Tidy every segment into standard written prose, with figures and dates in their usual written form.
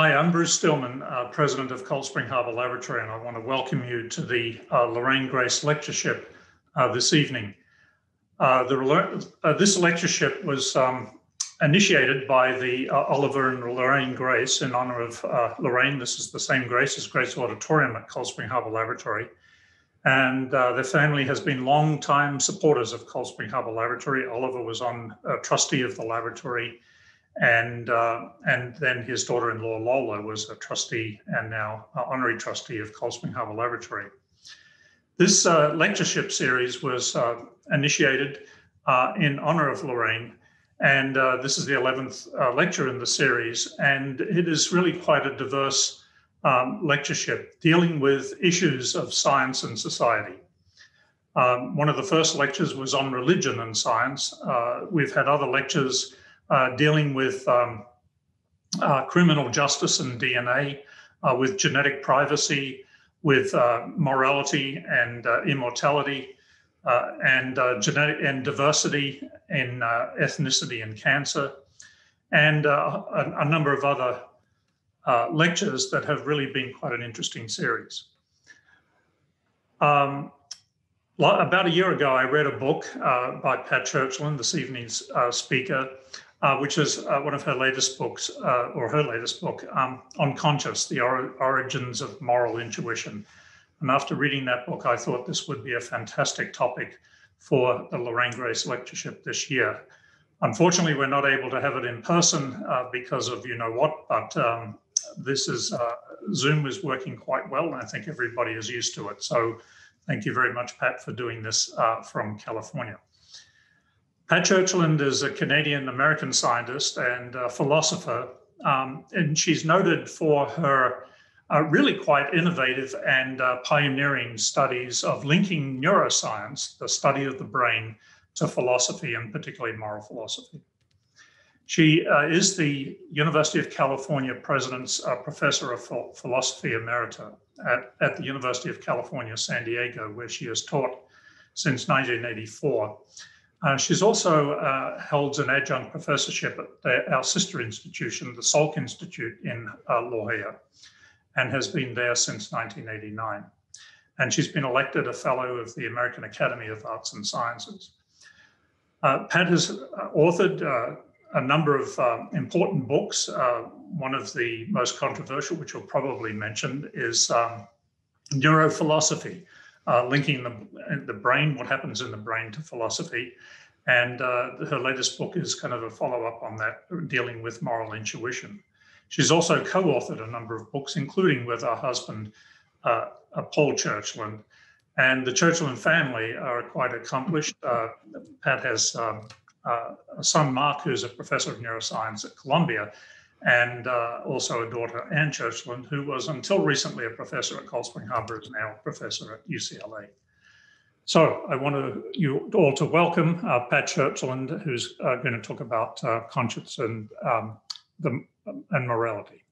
Hi, I'm Bruce Stillman, president of Cold Spring Harbor Laboratory, and I want to welcome you to the Lorraine Grace Lectureship this evening. This lectureship was initiated by the Oliver and Lorraine Grace in honor of Lorraine. This is the same Grace as Grace Auditorium at Cold Spring Harbor Laboratory. And their family has been longtime supporters of Cold Spring Harbor Laboratory. Oliver was on trustee of the laboratory, and then his daughter-in-law Lola was a trustee and now honorary trustee of Cold Spring Harbor Laboratory. This lectureship series was initiated in honor of Lorraine, and this is the 11th lecture in the series, and it is really quite a diverse lectureship dealing with issues of science and society. One of the first lectures was on religion and science. We've had other lectures dealing with criminal justice and DNA, with genetic privacy, with morality and immortality, and genetic and diversity in ethnicity and cancer, and a number of other lectures that have really been quite an interesting series. About a year ago, I read a book by Pat Churchland, this evening's speaker, which is one of her latest books, Unconscious, the Origins of Moral Intuition. And after reading that book, I thought this would be a fantastic topic for the Lorraine Grace Lectureship this year. Unfortunately, we're not able to have it in person because of you know what, but this is, Zoom is working quite well, and I think everybody is used to it. So thank you very much, Pat, for doing this from California. Pat Churchland is a Canadian-American scientist and philosopher, and she's noted for her really quite innovative and pioneering studies of linking neuroscience, the study of the brain, to philosophy, and particularly moral philosophy. She is the University of California President's Professor of Philosophy Emerita at the University of California, San Diego, where she has taught since 1984. She's also holds an adjunct professorship at our sister institution, the Salk Institute in La Jolla, and has been there since 1989. And she's been elected a fellow of the American Academy of Arts and Sciences. Pat has authored a number of important books. One of the most controversial, which you'll probably mention, is Neurophilosophy. Linking the brain, what happens in the brain, to philosophy. And her latest book is kind of a follow-up on that, dealing with moral intuition. She's also co-authored a number of books, including with her husband, Paul Churchland. And the Churchland family are quite accomplished. Pat has a son, Mark, who's a professor of neuroscience at Columbia, and also a daughter, Anne Churchland, who was until recently a professor at Cold Spring Harbor, is now a professor at UCLA. So I want you all to welcome Pat Churchland, who's going to talk about conscience and morality.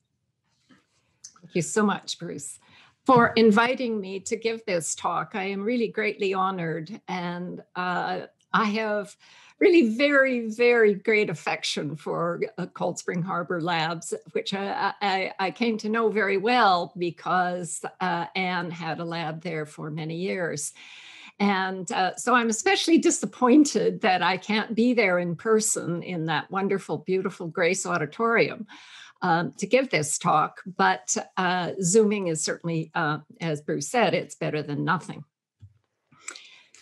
Thank you so much, Bruce, for inviting me to give this talk. I am really greatly honored, and I have really very, very great affection for Cold Spring Harbor Labs, which I came to know very well because Anne had a lab there for many years. And so I'm especially disappointed that I can't be there in person in that wonderful, beautiful Grace Auditorium to give this talk. But Zooming is certainly, as Bruce said, it's better than nothing.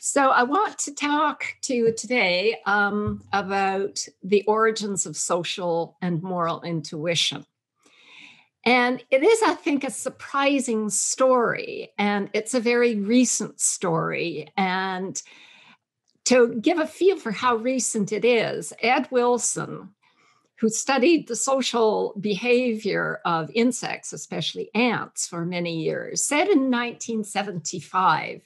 So I want to talk to you today about the origins of social and moral intuition. And it is, I think, a surprising story, and it's a very recent story. And to give a feel for how recent it is, Ed Wilson, who studied the social behavior of insects, especially ants, for many years, said in 1975,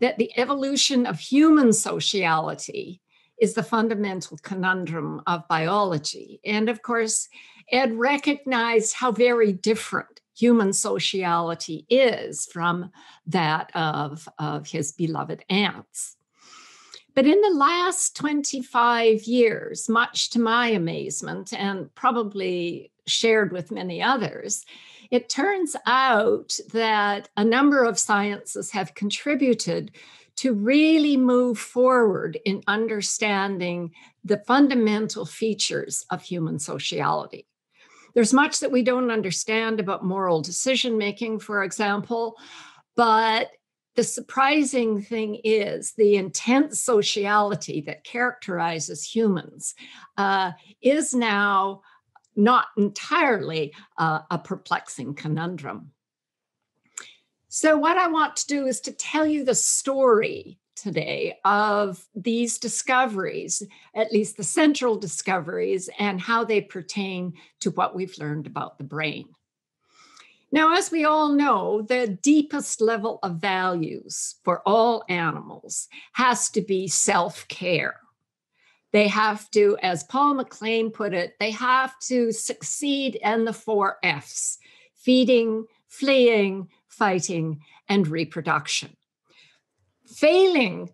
that the evolution of human sociality is the fundamental conundrum of biology. And of course, Ed recognized how very different human sociality is from that of his beloved ants. But in the last 25 years, much to my amazement, and probably shared with many others, it turns out that a number of sciences have contributed to really move forward in understanding the fundamental features of human sociality. There's much that we don't understand about moral decision-making, for example, but the surprising thing is the intense sociality that characterizes humans is now not entirely a perplexing conundrum. So what I want to do is to tell you the story today of these discoveries, at least the central discoveries, and how they pertain to what we've learned about the brain. Now, as we all know, the deepest level of values for all animals has to be self-care. They have to, as Paul MacLean put it, they have to succeed in the 4 Fs, feeding, fleeing, fighting, and reproduction. Failing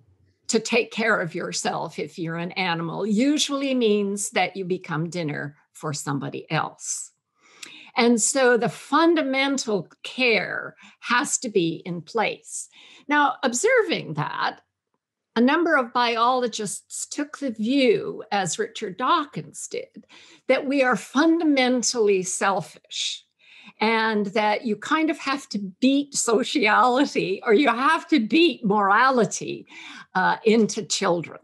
to take care of yourself if you're an animal usually means that you become dinner for somebody else. And so the fundamental care has to be in place. Now, observing that, a number of biologists took the view, as Richard Dawkins did, that we are fundamentally selfish, and that you kind of have to beat sociality, or you have to beat morality into children.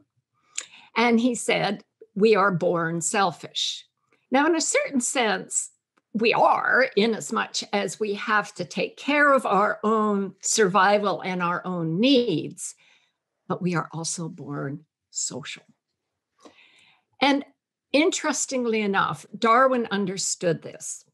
And he said, we are born selfish. Now, in a certain sense, we are, in as much as we have to take care of our own survival and our own needs, but we are also born social. And interestingly enough, Darwin understood this.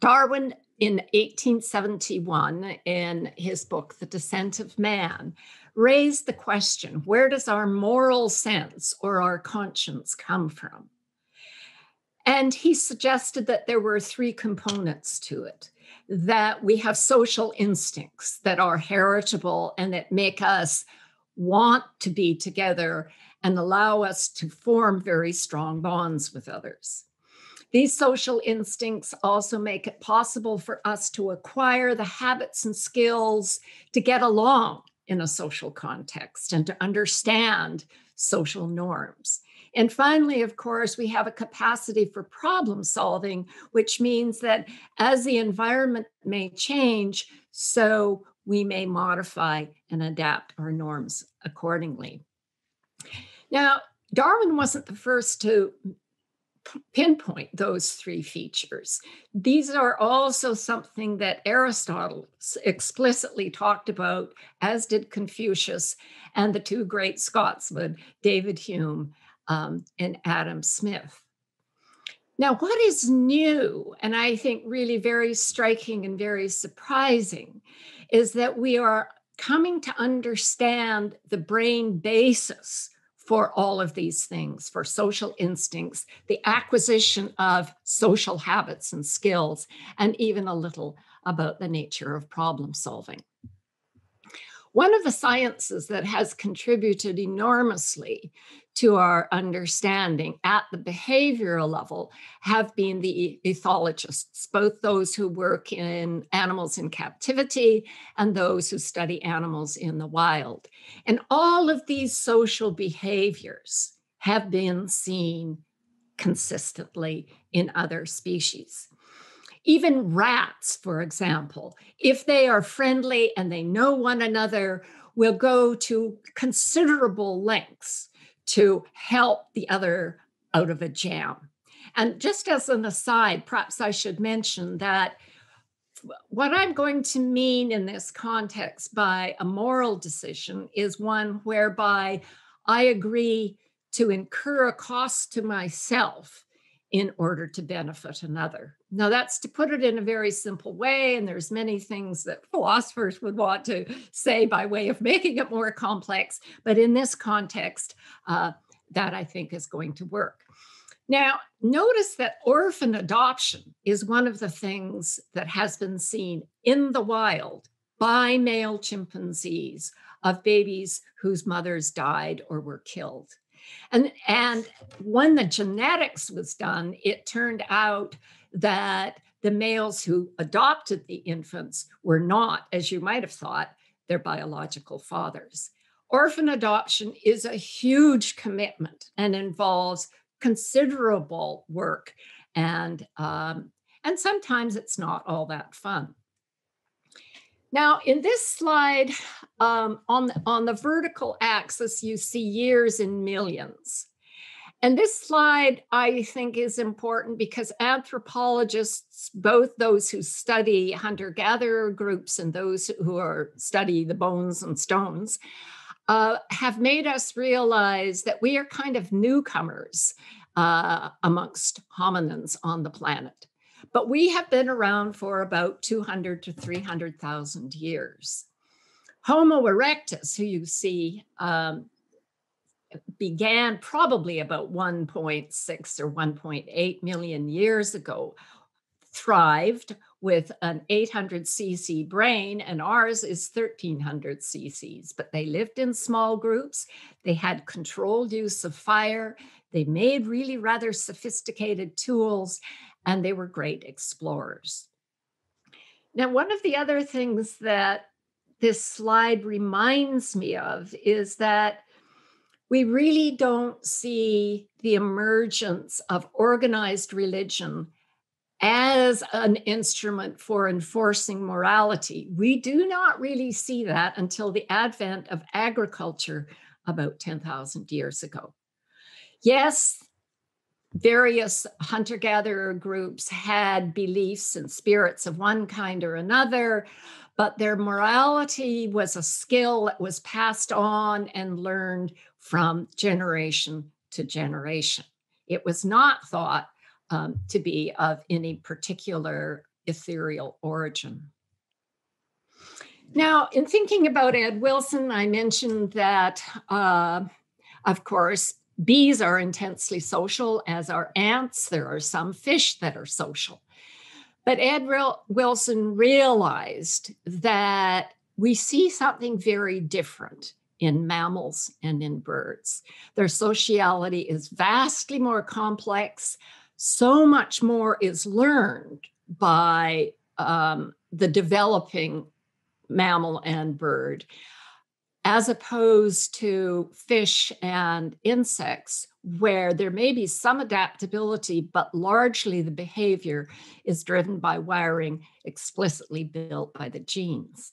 Darwin, in 1871, in his book, The Descent of Man, raised the question, where does our moral sense or our conscience come from? And he suggested that there were 3 components to it, that we have social instincts that are heritable and that make us want to be together and allow us to form very strong bonds with others. These social instincts also make it possible for us to acquire the habits and skills to get along in a social context and to understand social norms. And finally, of course, we have a capacity for problem solving, which means that as the environment may change, so we may modify and adapt our norms accordingly. Now, Darwin wasn't the first to pinpoint those 3 features. These are also something that Aristotle explicitly talked about, as did Confucius and the 2 great Scotsmen, David Hume and Adam Smith. Now, what is new, and I think really very striking and very surprising, is that we are coming to understand the brain basis for all of these things, for social instincts, the acquisition of social habits and skills, and even a little about the nature of problem solving. One of the sciences that has contributed enormously to our understanding at the behavioral level have been the ethologists, both those who work in animals in captivity and those who study animals in the wild. And all of these social behaviors have been seen consistently in other species. Even rats, for example, if they are friendly and they know one another, will go to considerable lengths to help the other out of a jam. And just as an aside, perhaps I should mention that what I'm going to mean in this context by a moral decision is one whereby I agree to incur a cost to myself in order to benefit another. Now, that's to put it in a very simple way, and there's many things that philosophers would want to say by way of making it more complex, but in this context, that I think is going to work. Now, notice that orphan adoption is one of the things that has been seen in the wild by male chimpanzees of babies whose mothers died or were killed. And when the genetics was done, it turned out that the males who adopted the infants were not, as you might have thought, their biological fathers. Orphan adoption is a huge commitment and involves considerable work, and sometimes it's not all that fun. Now, in this slide, on the vertical axis, you see years in millions. And this slide, I think, is important because anthropologists, both those who study hunter-gatherer groups and those who study the bones and stones, have made us realize that we are kind of newcomers amongst hominins on the planet. But we have been around for about 200 to 300,000 years. Homo erectus, who you see, began probably about 1.6 or 1.8 million years ago, thrived with an 800 cc brain, and ours is 1300 cc's, but they lived in small groups. They had controlled use of fire. They made really rather sophisticated tools, and they were great explorers. Now, one of the other things that this slide reminds me of is that we really don't see the emergence of organized religion as an instrument for enforcing morality. We do not really see that until the advent of agriculture about 10,000 years ago. Yes, various hunter-gatherer groups had beliefs and spirits of one kind or another, but their morality was a skill that was passed on and learned from generation to generation. It was not thought to be of any particular ethereal origin. Now, in thinking about Ed Wilson, I mentioned that, of course, bees are intensely social, as are ants. There are some fish that are social. But Ed Wilson realized that we see something very different in mammals and in birds. Their sociality is vastly more complex. So much more is learned by the developing mammal and bird, as opposed to fish and insects, where there may be some adaptability, but largely the behavior is driven by wiring explicitly built by the genes.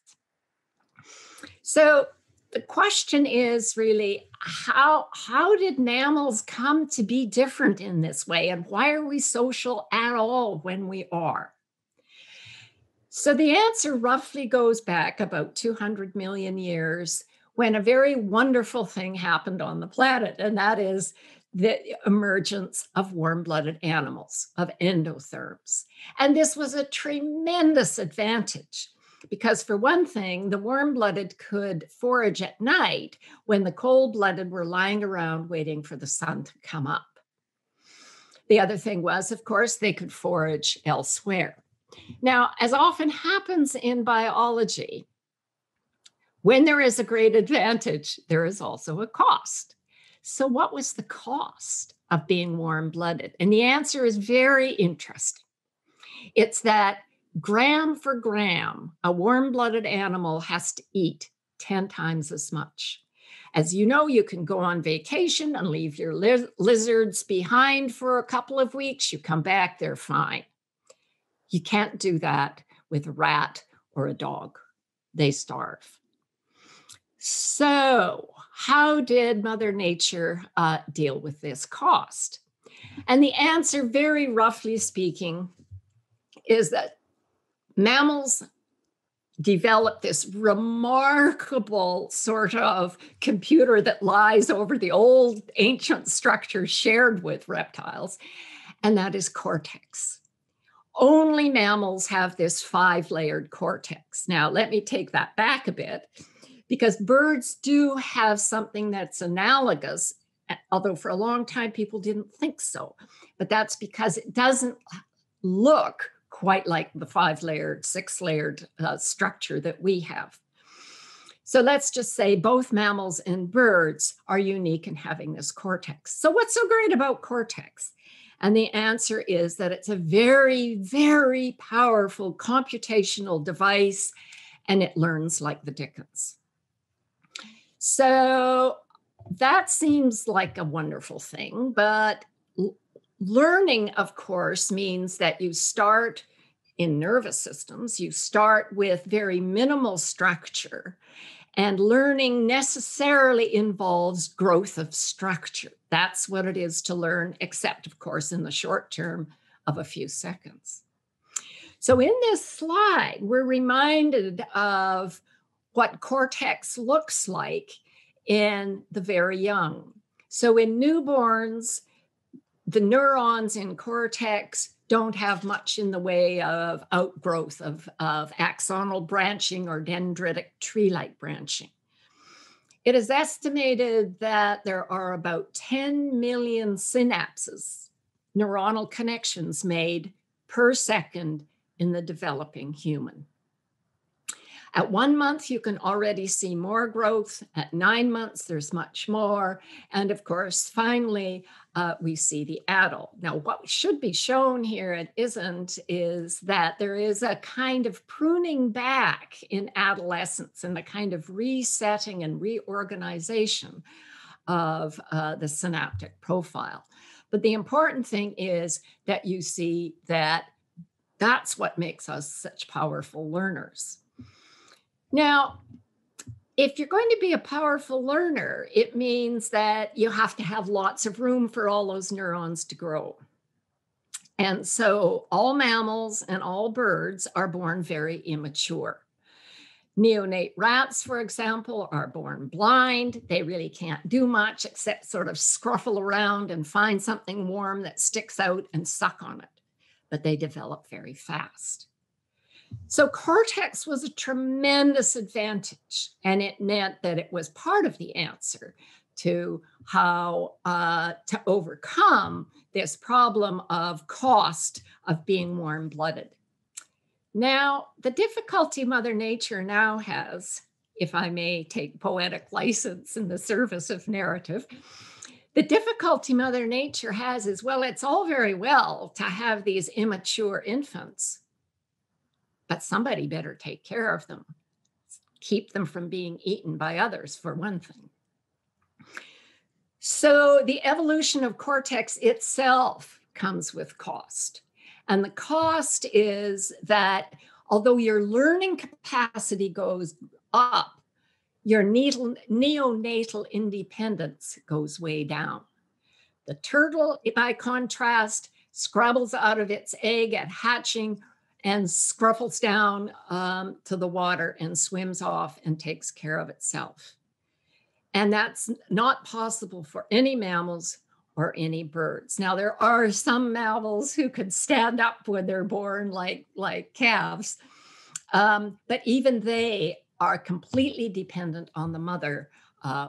So the question is really, how did mammals come to be different in this way? And why are we social at all when we are? So the answer roughly goes back about 200 million years, when a very wonderful thing happened on the planet, and that is the emergence of warm-blooded animals, of endotherms. And this was a tremendous advantage because, for one thing, the warm-blooded could forage at night when the cold-blooded were lying around waiting for the sun to come up. The other thing was, of course, they could forage elsewhere. Now, as often happens in biology, when there is a great advantage, there is also a cost. So what was the cost of being warm-blooded? And the answer is very interesting. It's that gram for gram, a warm-blooded animal has to eat 10 times as much. As you know, you can go on vacation and leave your lizards behind for a couple of weeks. You come back, they're fine. You can't do that with a rat or a dog. They starve. So how did Mother Nature deal with this cost? And the answer, very roughly speaking, is that mammals developed this remarkable sort of computer that lies over the old ancient structure shared with reptiles, and that is cortex. Only mammals have this five-layered cortex. Now, let me take that back a bit, because birds do have something that's analogous, although for a long time people didn't think so. But that's because it doesn't look quite like the five-layered, six-layered structure that we have. So let's just say both mammals and birds are unique in having this cortex. So what's so great about cortex? And the answer is that it's a very, very powerful computational device, and it learns like the dickens. So that seems like a wonderful thing, but learning, of course, means that you start in nervous systems, you start with very minimal structure, and learning necessarily involves growth of structure. That's what it is to learn, except, of course, in the short term of a few seconds. So in this slide, we're reminded of what cortex looks like in the very young. So in newborns, the neurons in cortex don't have much in the way of outgrowth of axonal branching or dendritic tree-like branching. It is estimated that there are about 10 million synapses, neuronal connections made per second in the developing human. At 1 month, you can already see more growth. At 9 months, there's much more. And of course, finally, we see the adult. Now, what should be shown here, it isn't, is that there is a kind of pruning back in adolescence and a kind of resetting and reorganization of the synaptic profile. But the important thing is that you see that that's what makes us such powerful learners. Now, if you're going to be a powerful learner, it means that you have to have lots of room for all those neurons to grow. And so all mammals and all birds are born very immature. Neonate rats, for example, are born blind. They really can't do much except sort of scruffle around and find something warm that sticks out and suck on it. But they develop very fast. So cortex was a tremendous advantage, and it meant that it was part of the answer to how to overcome this problem of cost of being warm-blooded. Now, the difficulty Mother Nature now has, if I may take poetic license in the service of narrative, the difficulty Mother Nature has is, well, it's all very well to have these immature infants, but somebody better take care of them, keep them from being eaten by others, for one thing. So the evolution of cortex itself comes with cost. And the cost is that although your learning capacity goes up, your neonatal independence goes way down. The turtle, by contrast, scrabbles out of its egg at hatching and scruffles down to the water and swims off and takes care of itself. And that's not possible for any mammals or any birds. Now, there are some mammals who can stand up when they're born, like calves, but even they are completely dependent on the mother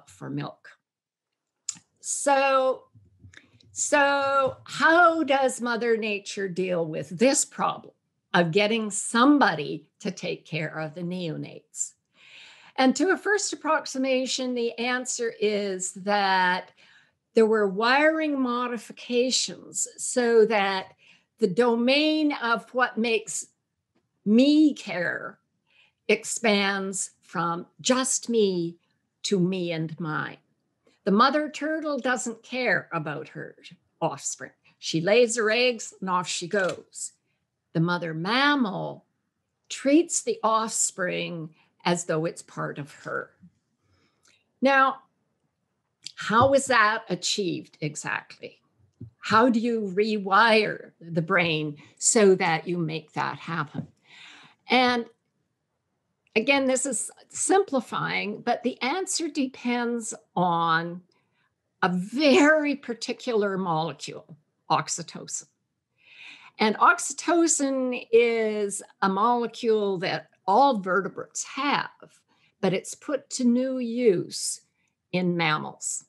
for milk. So how does Mother Nature deal with this problem of getting somebody to take care of the neonates? And to a first approximation, the answer is that there were wiring modifications so that the domain of what makes me care expands from just me to me and mine. The mother turtle doesn't care about her offspring. She lays her eggs and off she goes. The mother mammal treats the offspring as though it's part of her. Now, how is that achieved exactly? How do you rewire the brain so that you make that happen? And again, this is simplifying, but the answer depends on a very particular molecule, oxytocin. And oxytocin is a molecule that all vertebrates have, but it's put to new use in mammals.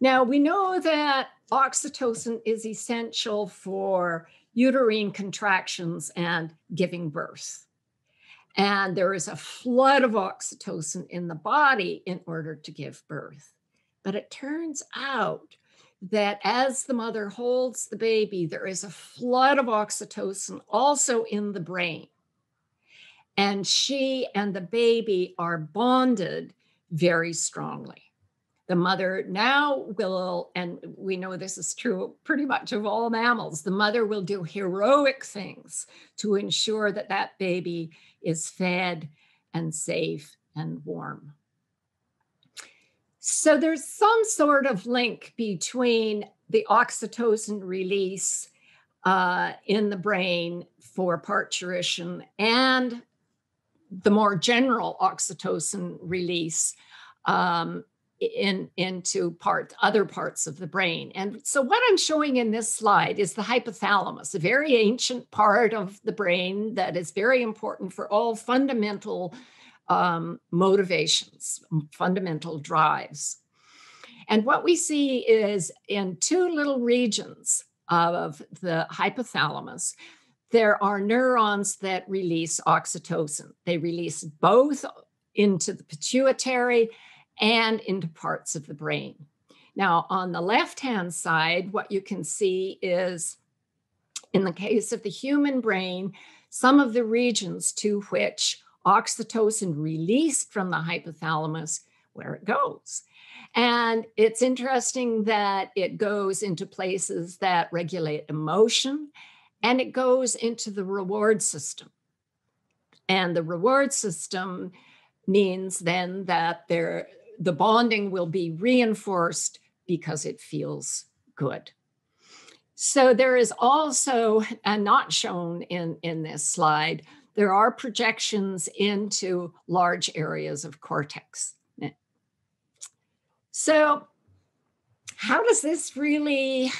Now, we know that oxytocin is essential for uterine contractions and giving birth. And there is a flood of oxytocin in the body in order to give birth. But it turns out that as the mother holds the baby, there is a flood of oxytocin also in the brain. And she and the baby are bonded very strongly. The mother now will, and we know this is true pretty much of all mammals, the mother will do heroic things to ensure that that baby is fed and safe and warm. So there's some sort of link between the oxytocin release in the brain for parturition and the more general oxytocin release into other parts of the brain. And so what I'm showing in this slide is the hypothalamus, a very ancient part of the brain that is very important for all fundamental motivations, fundamental drives. And what we see is in two little regions of the hypothalamus, there are neurons that release oxytocin. They release both into the pituitary and into parts of the brain. Now, on the left-hand side, what you can see is, in the case of the human brain, some of the regions to which oxytocin released from the hypothalamus, where it goes. And it's interesting that it goes into places that regulate emotion, and it goes into the reward system. And the reward system means then that the bonding will be reinforced because it feels good. So there is also, and not shown in this slide, there are projections into large areas of cortex. So how does this really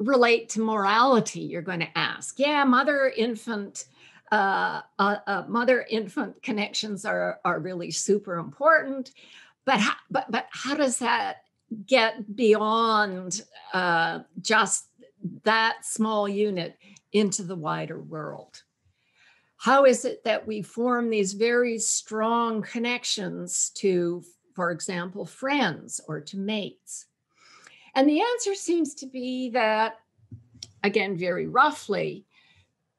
relate to morality, you're going to ask? Yeah, mother-infant connections are really super important, but how does that get beyond just that small unit into the wider world? How is it that we form these very strong connections to, for example, friends or to mates? And the answer seems to be that, again, very roughly,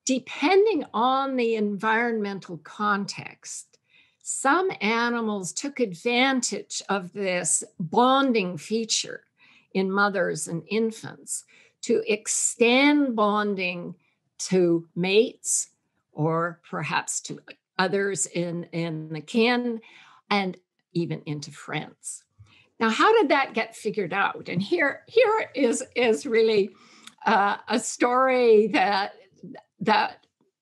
depending on the environmental context, some animals took advantage of this bonding feature in mothers and infants to extend bonding to mates or perhaps to others in the kin and even into friends. Now, how did that get figured out? And here is really a story that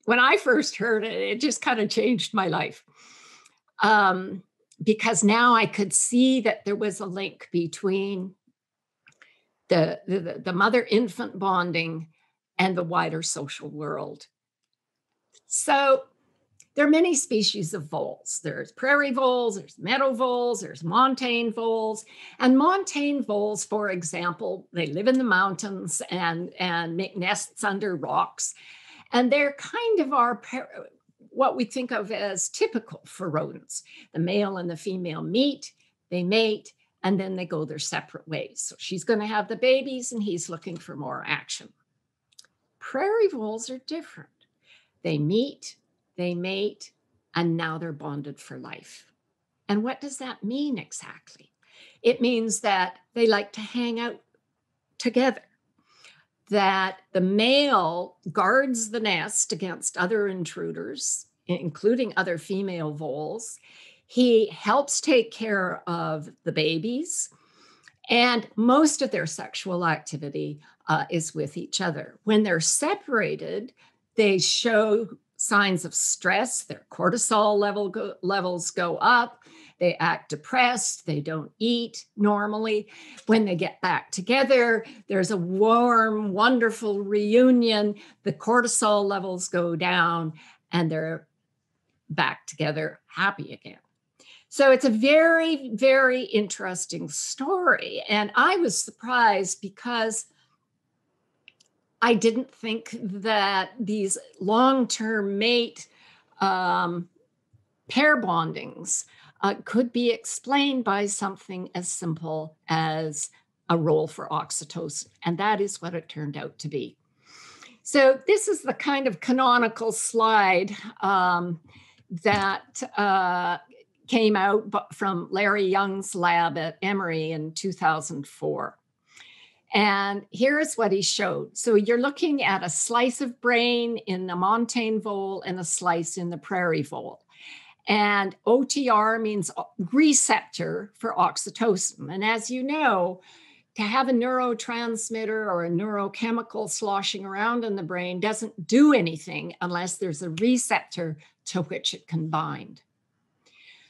when I first heard it, it just kind of changed my life. Because now I could see that there was a link between the mother-infant bonding and the wider social world. So there are many species of voles. There's prairie voles, there's meadow voles, there's montane voles. And montane voles, for example, they live in the mountains and make nests under rocks. And they're kind of what we think of as typical for rodents. The male and the female meet, they mate, and then they go their separate ways. So she's going to have the babies and he's looking for more action. Prairie voles are different. They meet, they mate, and now they're bonded for life. And what does that mean exactly? It means that they like to hang out together, that the male guards the nest against other intruders, including other female voles. He helps take care of the babies, and most of their sexual activity is with each other. When they're separated, they show signs of stress. Their cortisol levels go up. They act depressed. They don't eat normally. When they get back together, there's a warm, wonderful reunion. The cortisol levels go down and they're back together, happy again. So it's a very, very interesting story. And I was surprised because I didn't think that these long-term mate pair bondings could be explained by something as simple as a role for oxytocin. And that is what it turned out to be. So this is the kind of canonical slide that came out from Larry Young's lab at Emory in 2004. And here is what he showed. So you're looking at a slice of brain in the montane vole and a slice in the prairie vole. And OTR means receptor for oxytocin. And as you know, to have a neurotransmitter or a neurochemical sloshing around in the brain doesn't do anything unless there's a receptor to which it can bind.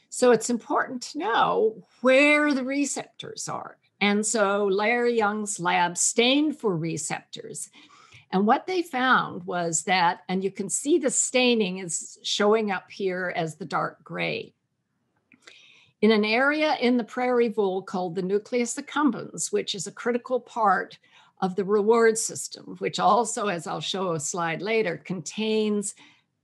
So it's important to know where the receptors are. And so Larry Young's lab stained for receptors. And what they found was that, and you can see the staining is showing up here as the dark gray, in an area in the prairie vole called the nucleus accumbens, which is a critical part of the reward system, which also, as I'll show a slide later, contains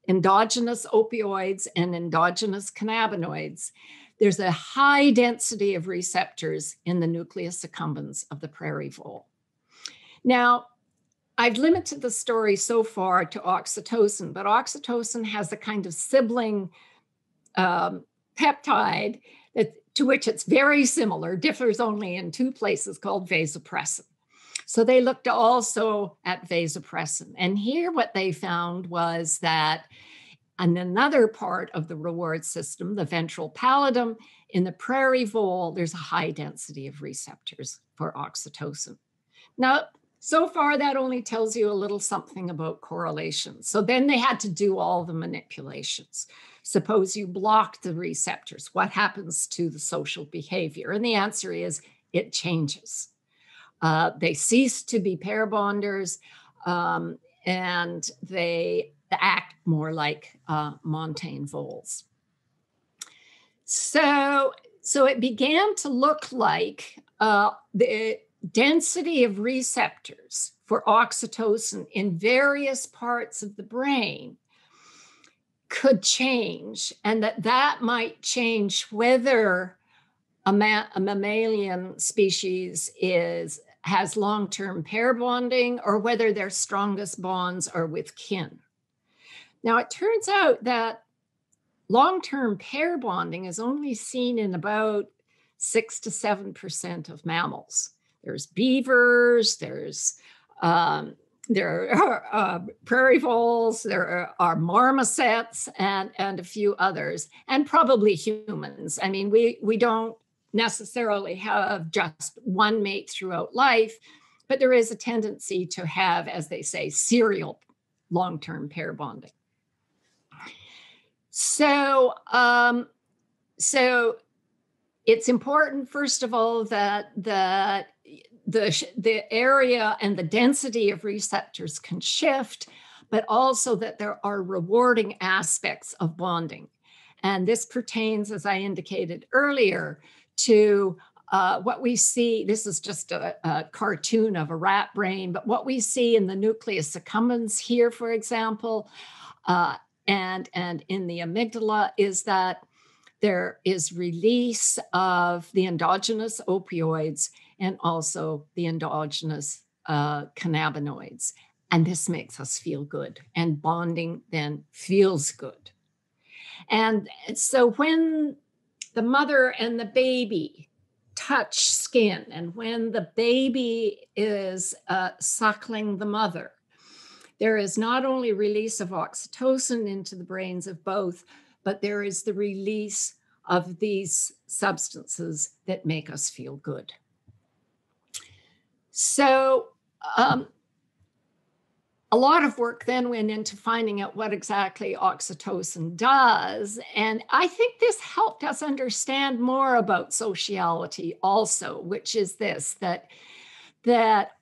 endogenous opioids and endogenous cannabinoids. There's a high density of receptors in the nucleus accumbens of the prairie vole. Now, I've limited the story so far to oxytocin, but oxytocin has a kind of sibling peptide that, to which it's very similar, differs only in two places, called vasopressin. So they looked also at vasopressin. And here what they found was that in another part of the reward system, the ventral pallidum, in the prairie vole, there's a high density of receptors for oxytocin. Now, so far that only tells you a little something about correlation. So then they had to do all the manipulations. Suppose you block the receptors, what happens to the social behavior? And the answer is it changes. They cease to be pair bonders and they act more like montane voles. So it began to look like the density of receptors for oxytocin in various parts of the brain could change, and that might change whether a mammalian species has long-term pair bonding or whether their strongest bonds are with kin. Now, it turns out that long-term pair bonding is only seen in about 6 to 7% of mammals. There's beavers, there are prairie voles, there are marmosets and a few others, and probably humans. I mean, we don't necessarily have just one mate throughout life, but there is a tendency to have, as they say, serial long-term pair bonding. So, so it's important, first of all, that the area and the density of receptors can shift, but also that there are rewarding aspects of bonding. And this pertains, as I indicated earlier, to what we see. This is just a cartoon of a rat brain, but what we see in the nucleus accumbens here, for example, and in the amygdala is that there is release of the endogenous opioids and also the endogenous cannabinoids. And this makes us feel good, and bonding then feels good. And so when the mother and the baby touch skin, and when the baby is suckling the mother, there is not only release of oxytocin into the brains of both, but there is the release of these substances that make us feel good. So a lot of work then went into finding out what exactly oxytocin does. And I think this helped us understand more about sociality also, which is this, that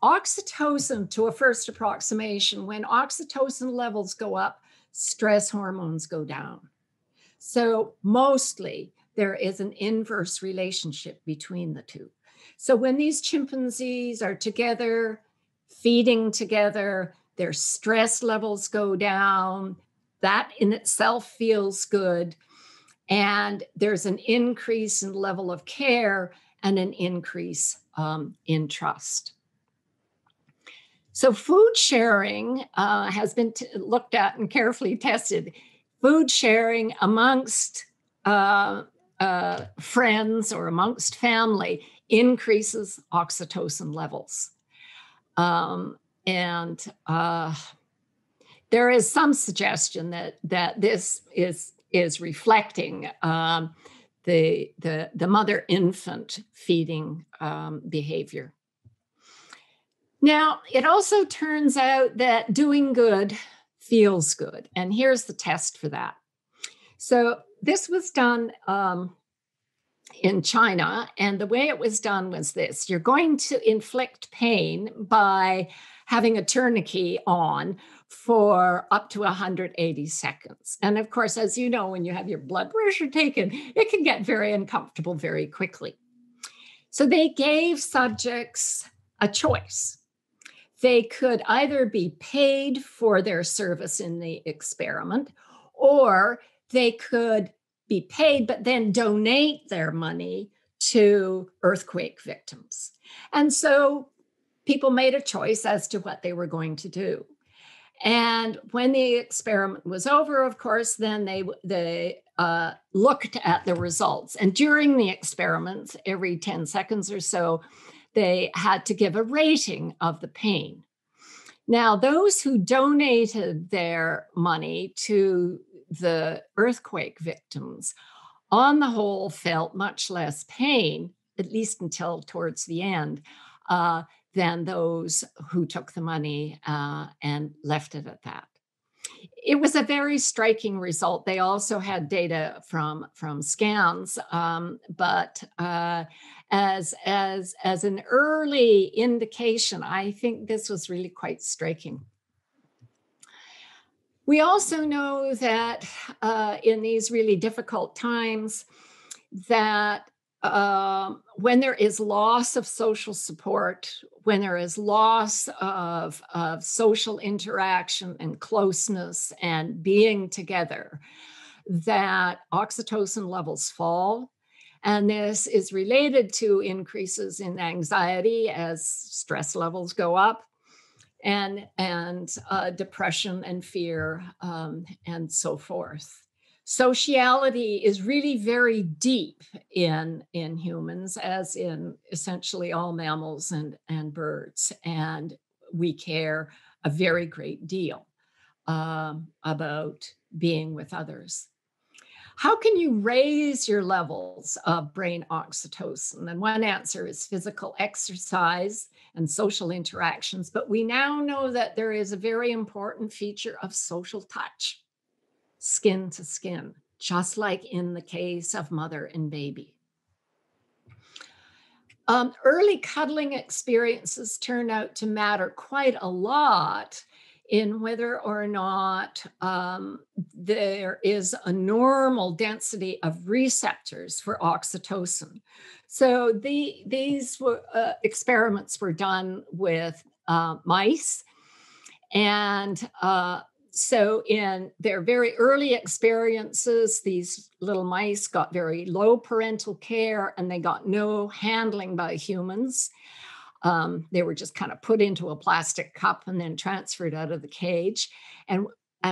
oxytocin, to a first approximation, when oxytocin levels go up, stress hormones go down. So mostly there is an inverse relationship between the two. So when these chimpanzees are together, feeding together, their stress levels go down. That in itself feels good. And there's an increase in level of care and an increase in trust. So food sharing has been looked at and carefully tested. Food sharing amongst friends or amongst family increases oxytocin levels. There is some suggestion that this is reflecting the mother-infant feeding behavior. Now, it also turns out that doing good feels good. And here's the test for that. So this was done in China. And the way it was done was this. You're going to inflict pain by having a tourniquet on for up to 180 seconds. And of course, as you know, when you have your blood pressure taken, it can get very uncomfortable very quickly. So they gave subjects a choice. They could either be paid for their service in the experiment, or they could be paid, but then donate their money to earthquake victims. And so people made a choice as to what they were going to do. And when the experiment was over, of course, then they looked at the results. And during the experiments, every 10 seconds or so, they had to give a rating of the pain. Now, those who donated their money to the earthquake victims, on the whole, felt much less pain, at least until towards the end, than those who took the money and left it at that. It was a very striking result. They also had data from scans, but as an early indication, I think this was really quite striking. We also know that in these really difficult times that when there is loss of social support, when there is loss of social interaction and closeness and being together, that oxytocin levels fall. And this is related to increases in anxiety as stress levels go up, and depression and fear and so forth. Sociality is really very deep in humans, as in essentially all mammals and birds. And we care a very great deal about being with others. How can you raise your levels of brain oxytocin? And one answer is physical exercise and social interactions. But we now know that there is a very important feature of social touch. Skin to skin, just like in the case of mother and baby. Early cuddling experiences turn out to matter quite a lot in whether or not there is a normal density of receptors for oxytocin. So these experiments were done with mice, and so in their very early experiences, these little mice got very low parental care and they got no handling by humans. They were just kind of put into a plastic cup and then transferred out of the cage. And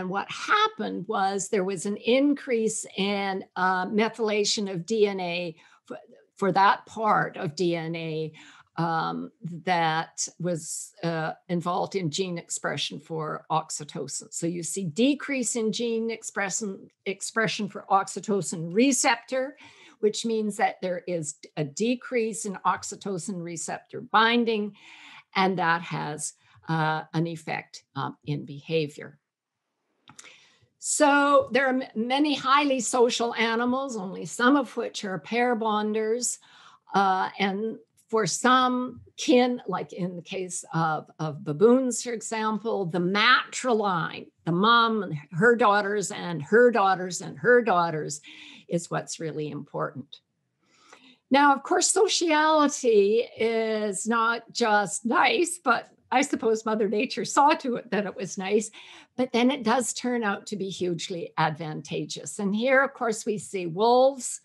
what happened was there was an increase in methylation of DNA for that part of DNA that was involved in gene expression for oxytocin. So you see decrease in gene expression for oxytocin receptor, which means that there is a decrease in oxytocin receptor binding, and that has an effect in behavior. So there are many highly social animals, only some of which are pair bonders, and for some kin, like in the case of baboons, for example, the matriline, the mom and her daughters and her daughters and her daughters is what's really important. Now, of course, sociality is not just nice, but I suppose Mother Nature saw to it that it was nice, but then it does turn out to be hugely advantageous. And here, of course, we see wolves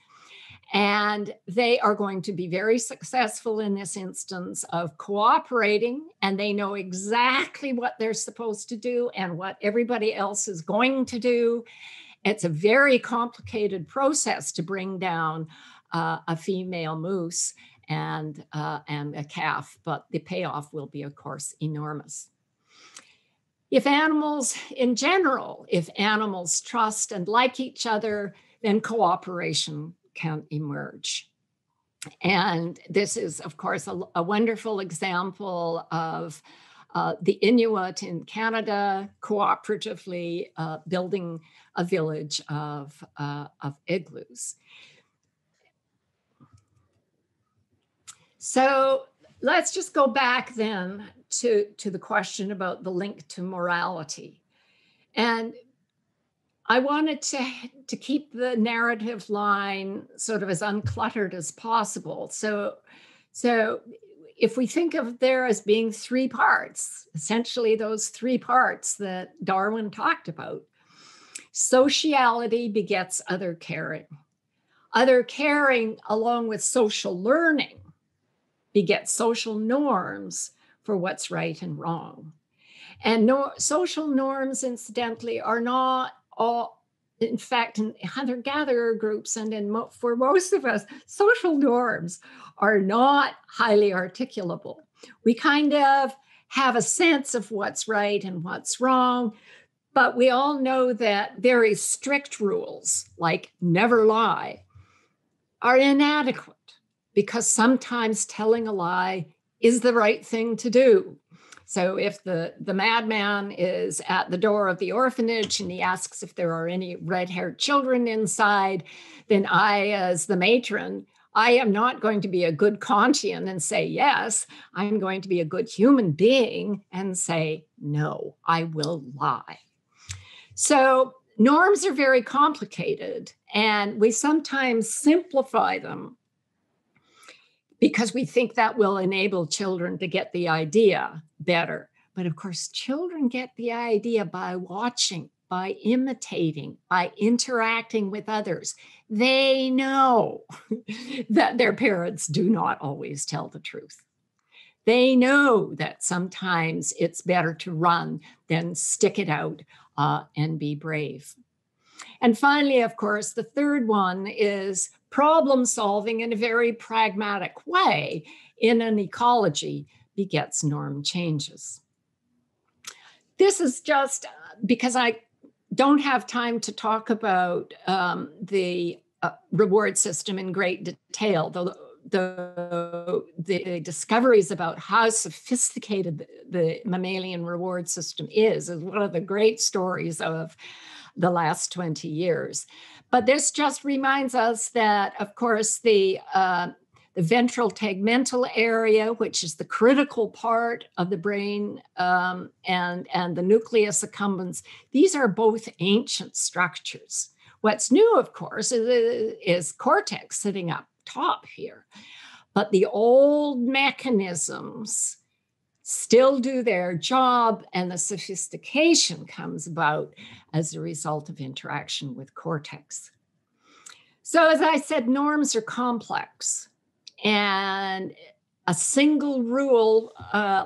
And they are going to be very successful in this instance of cooperating, and they know exactly what they're supposed to do and what everybody else is going to do. It's a very complicated process to bring down a female moose and a calf, but the payoff will be, of course, enormous. If animals in general, if animals trust and like each other, then cooperation can emerge. And this is, of course, a wonderful example of the Inuit in Canada cooperatively building a village of igloos. So let's just go back then to the question about the link to morality. And I wanted to keep the narrative line sort of as uncluttered as possible. So if we think of there as being three parts, essentially those three parts that Darwin talked about, sociality begets other caring. Other caring, along with social learning, begets social norms for what's right and wrong. And social norms, incidentally, are not all, in fact, in hunter-gatherer groups and for most of us, social norms are not highly articulable. We kind of have a sense of what's right and what's wrong, but we all know that very strict rules, like never lie, are inadequate because sometimes telling a lie is the right thing to do. So if the madman is at the door of the orphanage and he asks if there are any red-haired children inside, then I, as the matron, I am not going to be a good Kantian and say yes. I'm going to be a good human being and say, no, I will lie. So norms are very complicated, and we sometimes simplify them because we think that will enable children to get the idea better. But of course, children get the idea by watching, by imitating, by interacting with others. They know that their parents do not always tell the truth. They know that sometimes it's better to run than stick it out and be brave. And finally, of course, the third one is problem solving in a very pragmatic way in an ecology begets norm changes. This is just because I don't have time to talk about the reward system in great detail, though the discoveries about how sophisticated the mammalian reward system is one of the great stories of the last 20 years. But this just reminds us that, of course, the ventral tegmental area, which is the critical part of the brain, and the nucleus accumbens, these are both ancient structures. What's new, of course, is cortex sitting up top here. But the old mechanisms still do their job, and the sophistication comes about as a result of interaction with cortex. So as I said, norms are complex, and a single rule,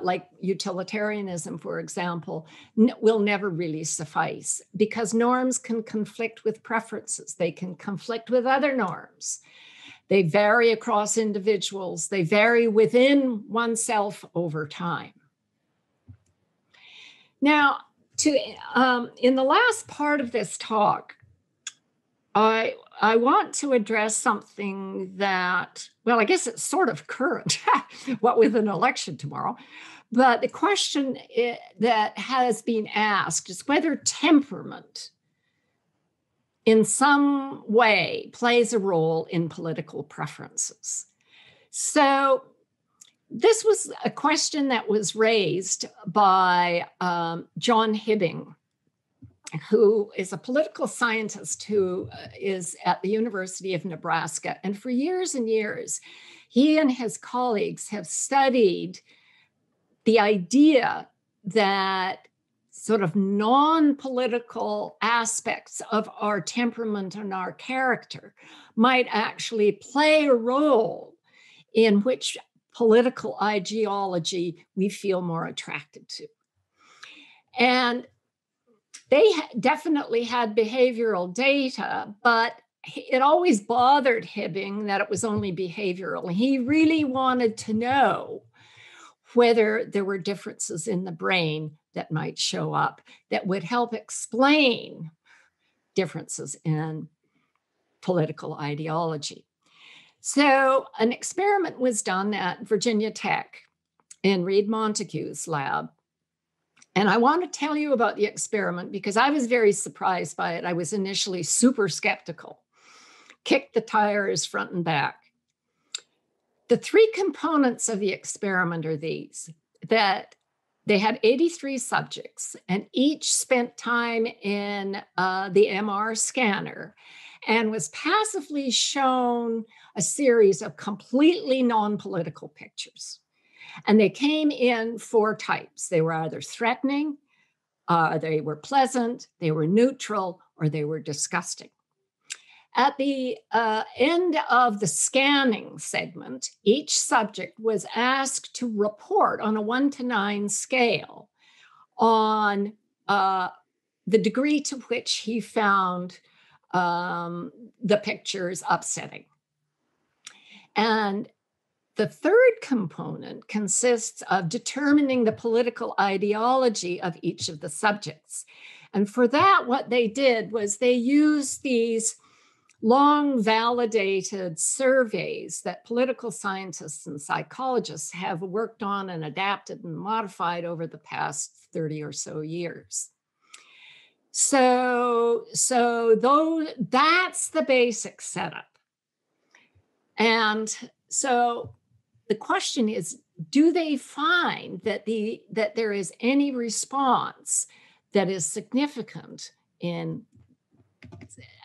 like utilitarianism, for example, will never really suffice because norms can conflict with preferences. They can conflict with other norms. They vary across individuals. They vary within oneself over time. Now, in the last part of this talk, I want to address something that, well, I guess it's sort of current, what with an election tomorrow. But the question that has been asked is whether temperament in some way plays a role in political preferences. So this was a question that was raised by John Hibbing, who is a political scientist who is at the University of Nebraska. And for years and years, he and his colleagues have studied the idea that sort of non-political aspects of our temperament and our character might actually play a role in which political ideology we feel more attracted to. And they definitely had behavioral data, but it always bothered Hibbing that it was only behavioral. He really wanted to know whether there were differences in the brain that might show up that would help explain differences in political ideology. So an experiment was done at Virginia Tech in Reed Montague's lab. And I want to tell you about the experiment because I was very surprised by it. I was initially super skeptical, kicked the tires front and back. The three components of the experiment are these, that they had 83 subjects and each spent time in the MR scanner and was passively shown a series of completely non-political pictures. And they came in four types. They were either threatening, they were pleasant, they were neutral, or they were disgusting. At the end of the scanning segment, each subject was asked to report on a 1 to 9 scale on the degree to which he found the pictures upsetting. And the third component consists of determining the political ideology of each of the subjects. And for that, what they did was they used these long validated surveys that political scientists and psychologists have worked on and adapted and modified over the past 30 or so years. So that's the basic setup. And so the question is, do they find that there is any response that is significant in,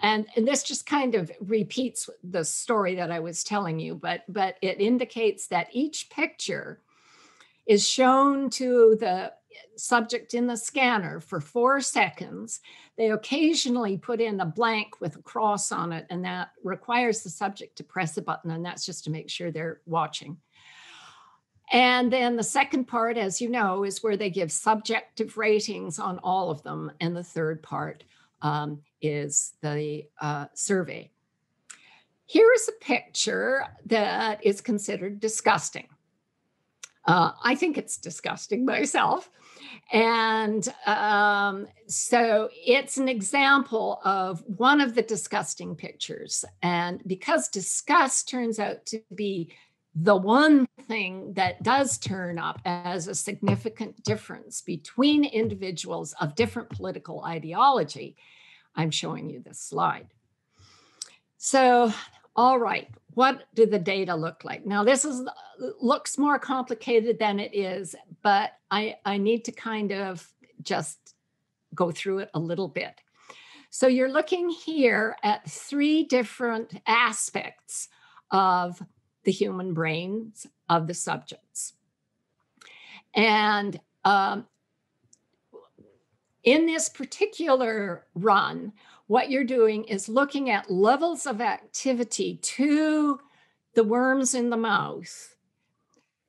and this just kind of repeats the story that I was telling you, but it indicates that each picture is shown to the subject in the scanner for 4 seconds. They occasionally put in a blank with a cross on it, and that requires the subject to press a button, and that's just to make sure they're watching. And then the second part, as you know, is where they give subjective ratings on all of them, and the third part is the survey. Here is a picture that is considered disgusting. I think it's disgusting myself. And so it's an example of one of the disgusting pictures. And because disgust turns out to be the one thing that does turn up as a significant difference between individuals of different political ideology, I'm showing you this slide. So, all right. What do the data look like? Now, this looks more complicated than it is, but I need to kind of just go through it a little bit. So you're looking here at three different aspects of the human brains of the subjects. And in this particular run, what you're doing is looking at levels of activity to the worms in the mouth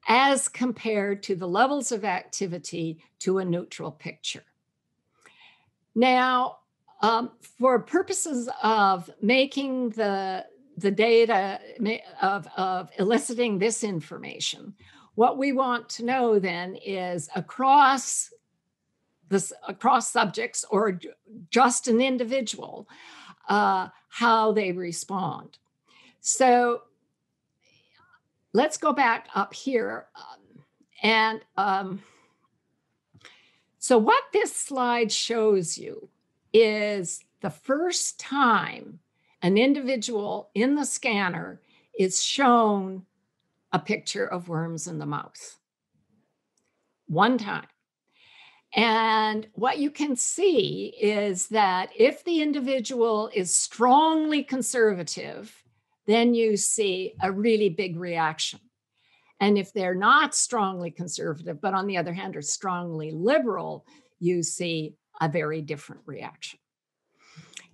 as compared to the levels of activity to a neutral picture. Now, for purposes of making the data, of eliciting this information, what we want to know then is across subjects or just an individual, how they respond. So let's go back up here. So what this slide shows you is the first time an individual in the scanner is shown a picture of worms in the mouth. One time. And what you can see is that if the individual is strongly conservative, then you see a really big reaction. And if they're not strongly conservative, but on the other hand, are strongly liberal, you see a very different reaction.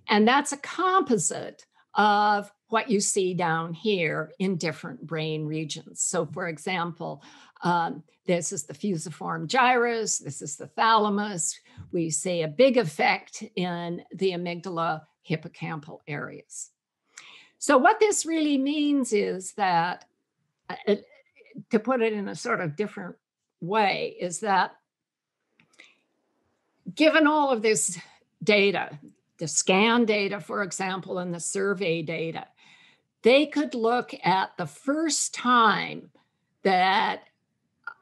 And that's a composite of what you see down here in different brain regions. So for example, this is the fusiform gyrus, this is the thalamus. We see a big effect in the amygdala hippocampal areas. So what this really means is that, to put it in a sort of different way, is that given all of this data, the scan data, for example, and the survey data, they could look at the first time that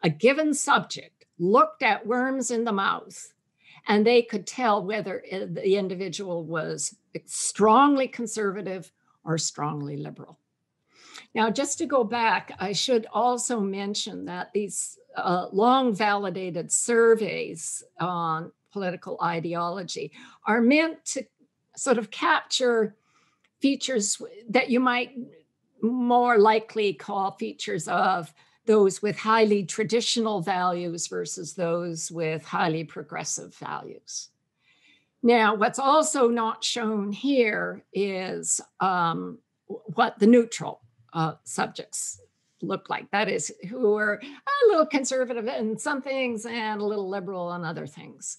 a given subject looked at worms in the mouth, and they could tell whether the individual was strongly conservative or strongly liberal. Now, just to go back, I should also mention that these long validated surveys on political ideology are meant to sort of capture features that you might more likely call features of those with highly traditional values versus those with highly progressive values. Now, what's also not shown here is what the neutral subjects look like. That is, who are a little conservative in some things and a little liberal on other things.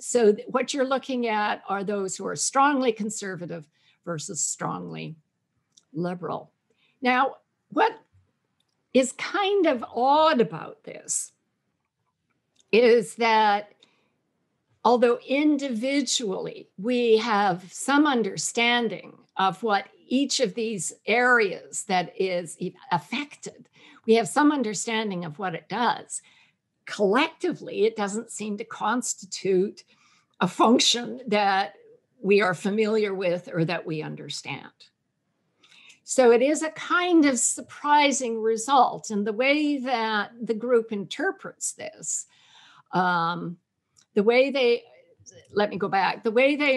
So what you're looking at are those who are strongly conservative versus strongly liberal. Now, what is kind of odd about this is that although individually we have some understanding of what each of these areas that is affected, we have some understanding of what it does. Collectively, it doesn't seem to constitute a function that we are familiar with or that we understand. So it is a kind of surprising result. And the way that the group interprets this, the way they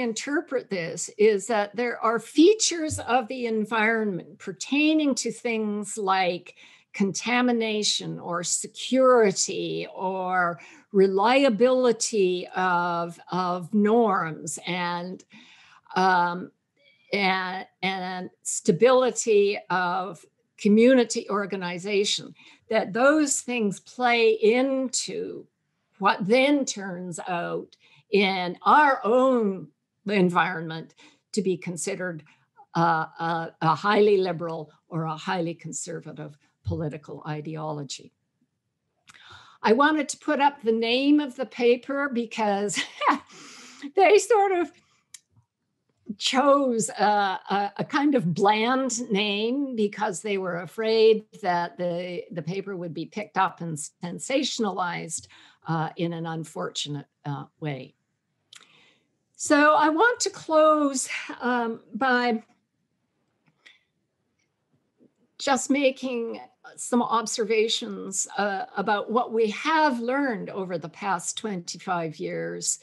interpret this is that there are features of the environment pertaining to things like contamination or security or reliability of norms and stability of community organization, that those things play into what then turns out in our own environment to be considered a highly liberal or a highly conservative political ideology. I wanted to put up the name of the paper because they sort of chose a kind of bland name because they were afraid that the paper would be picked up and sensationalized in an unfortunate way. So I want to close by just making some observations about what we have learned over the past 25 years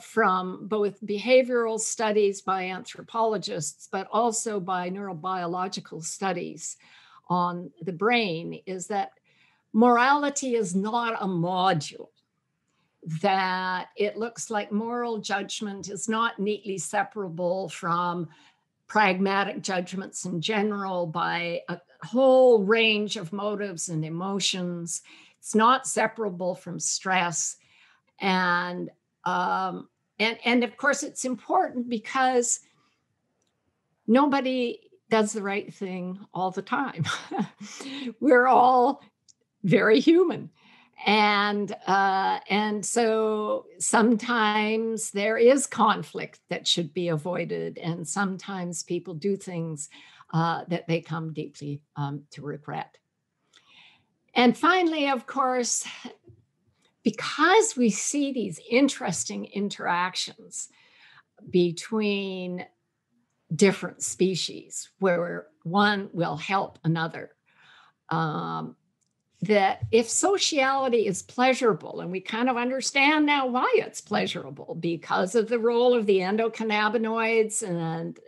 from both behavioral studies by anthropologists, but also by neurobiological studies on the brain, is that morality is not a module, that it looks like moral judgment is not neatly separable from pragmatic judgments in general by a whole range of motives and emotions. It's not separable from stress. And of course, it's important because nobody does the right thing all the time. We're all very human. And so sometimes there is conflict that should be avoided. And sometimes people do things that they come deeply to regret. And finally, of course, because we see these interesting interactions between different species where one will help another, that if sociality is pleasurable, and we kind of understand now why it's pleasurable because of the role of the endocannabinoids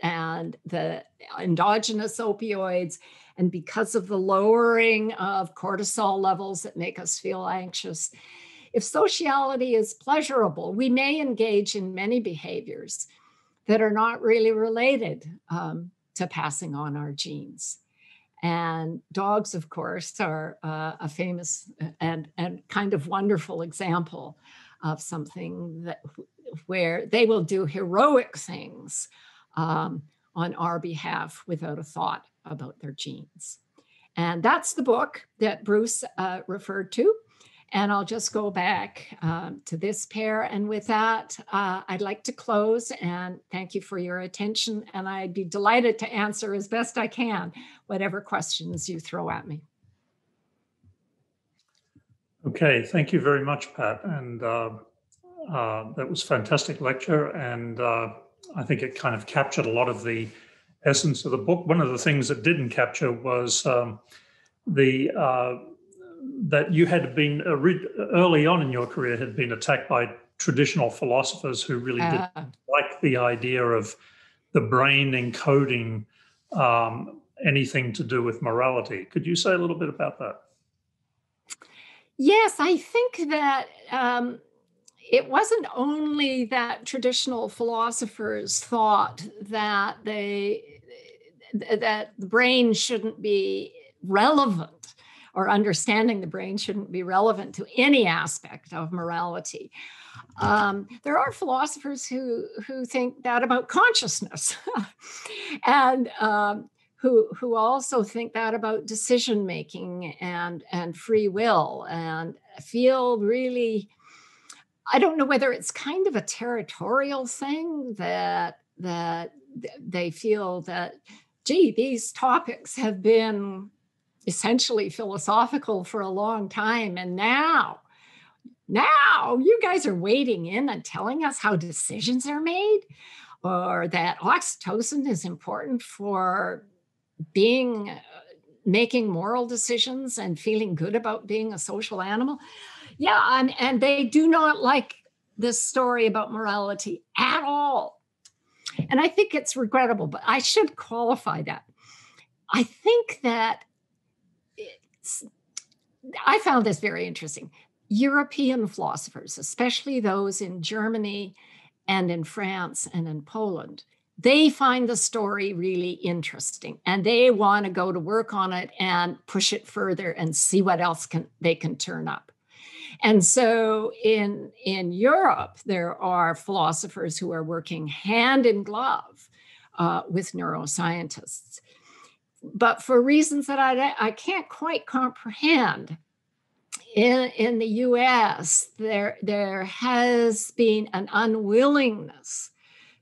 and the endogenous opioids, and because of the lowering of cortisol levels that make us feel anxious, If sociality is pleasurable, we may engage in many behaviors that are not really related to passing on our genes. And dogs, of course, are a famous and kind of wonderful example of something that where they will do heroic things on our behalf without a thought about their genes. And that's the book that Bruce referred to. And I'll just go back to this pair. And with that, I'd like to close and thank you for your attention. And I'd be delighted to answer as best I can, whatever questions you throw at me. Okay, thank you very much, Pat. And that was a fantastic lecture. And I think it kind of captured a lot of the essence of the book. One of the things that didn't capture was that you had been early on in your career had been attacked by traditional philosophers who really didn't like the idea of the brain encoding anything to do with morality. Could you say a little bit about that? Yes, I think that it wasn't only that traditional philosophers thought that the brain shouldn't be relevant, or understanding the brain shouldn't be relevant to any aspect of morality. There are philosophers who think that about consciousness and who also think that about decision-making and free will, and feel really, I don't know whether it's kind of a territorial thing that they feel that, gee, these topics have been essentially philosophical for a long time. And now you guys are wading in and telling us how decisions are made, or that oxytocin is important for making moral decisions and feeling good about being a social animal. Yeah, and they do not like this story about morality at all. And I think it's regrettable, but I should qualify that. I think that I found this very interesting. European philosophers, especially those in Germany and in France and in Poland, they find the story really interesting, and they want to go to work on it and push it further and see what else they can turn up. And so in Europe, there are philosophers who are working hand in glove with neuroscientists. But for reasons that I can't quite comprehend, in the US, there has been an unwillingness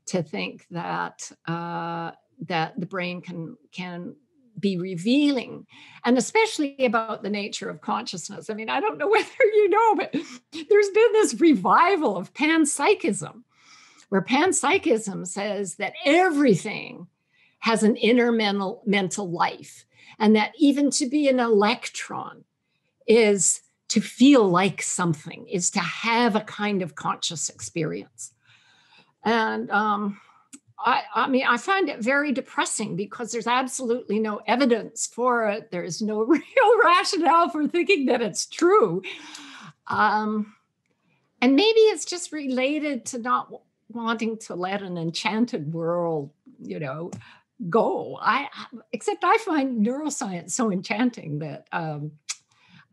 to think that that the brain can be revealing, and especially about the nature of consciousness. I mean, I don't know whether you know, but there's been this revival of panpsychism, where panpsychism says that everything has an inner mental life, and that even to be an electron is to feel like something, is to have a kind of conscious experience. And I mean, I find it very depressing because there's absolutely no evidence for it. There's no real rationale for thinking that it's true. And maybe it's just related to not wanting to let an enchanted world, go. Except I find neuroscience so enchanting that I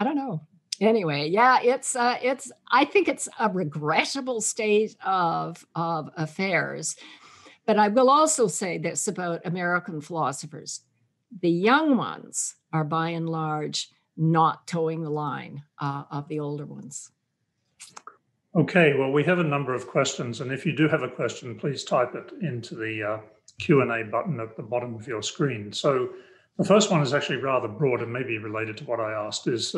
don't know. Anyway, yeah, it's. I think it's a regrettable state of affairs. But I will also say this about American philosophers: the young ones are by and large not towing the line of the older ones. Okay. Well, we have a number of questions, and if you do have a question, please type it into the Q&A button at the bottom of your screen. So the first one is actually rather broad and maybe related to what I asked is,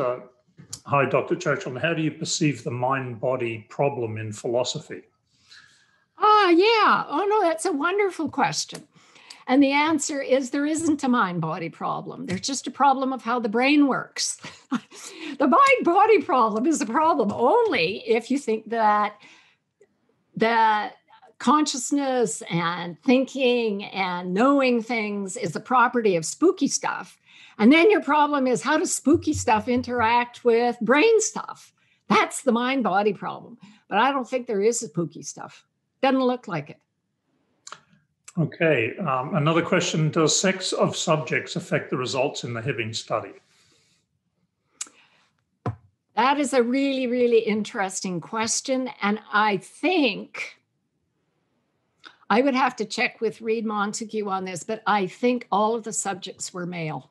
hi, Dr. Churchland, how do you perceive the mind-body problem in philosophy? That's a wonderful question. And the answer is there isn't a mind-body problem. There's just a problem of how the brain works. The mind-body problem is a problem only if you think that consciousness and thinking and knowing things is the property of spooky stuff. And then your problem is, how does spooky stuff interact with brain stuff? That's the mind-body problem. But I don't think there is spooky stuff. Doesn't look like it. Okay. Another question. Does sex of subjects affect the results in the Hibbing study? That is a really, really interesting question. And I think I would have to check with Reed Montague on this, but I think all of the subjects were male.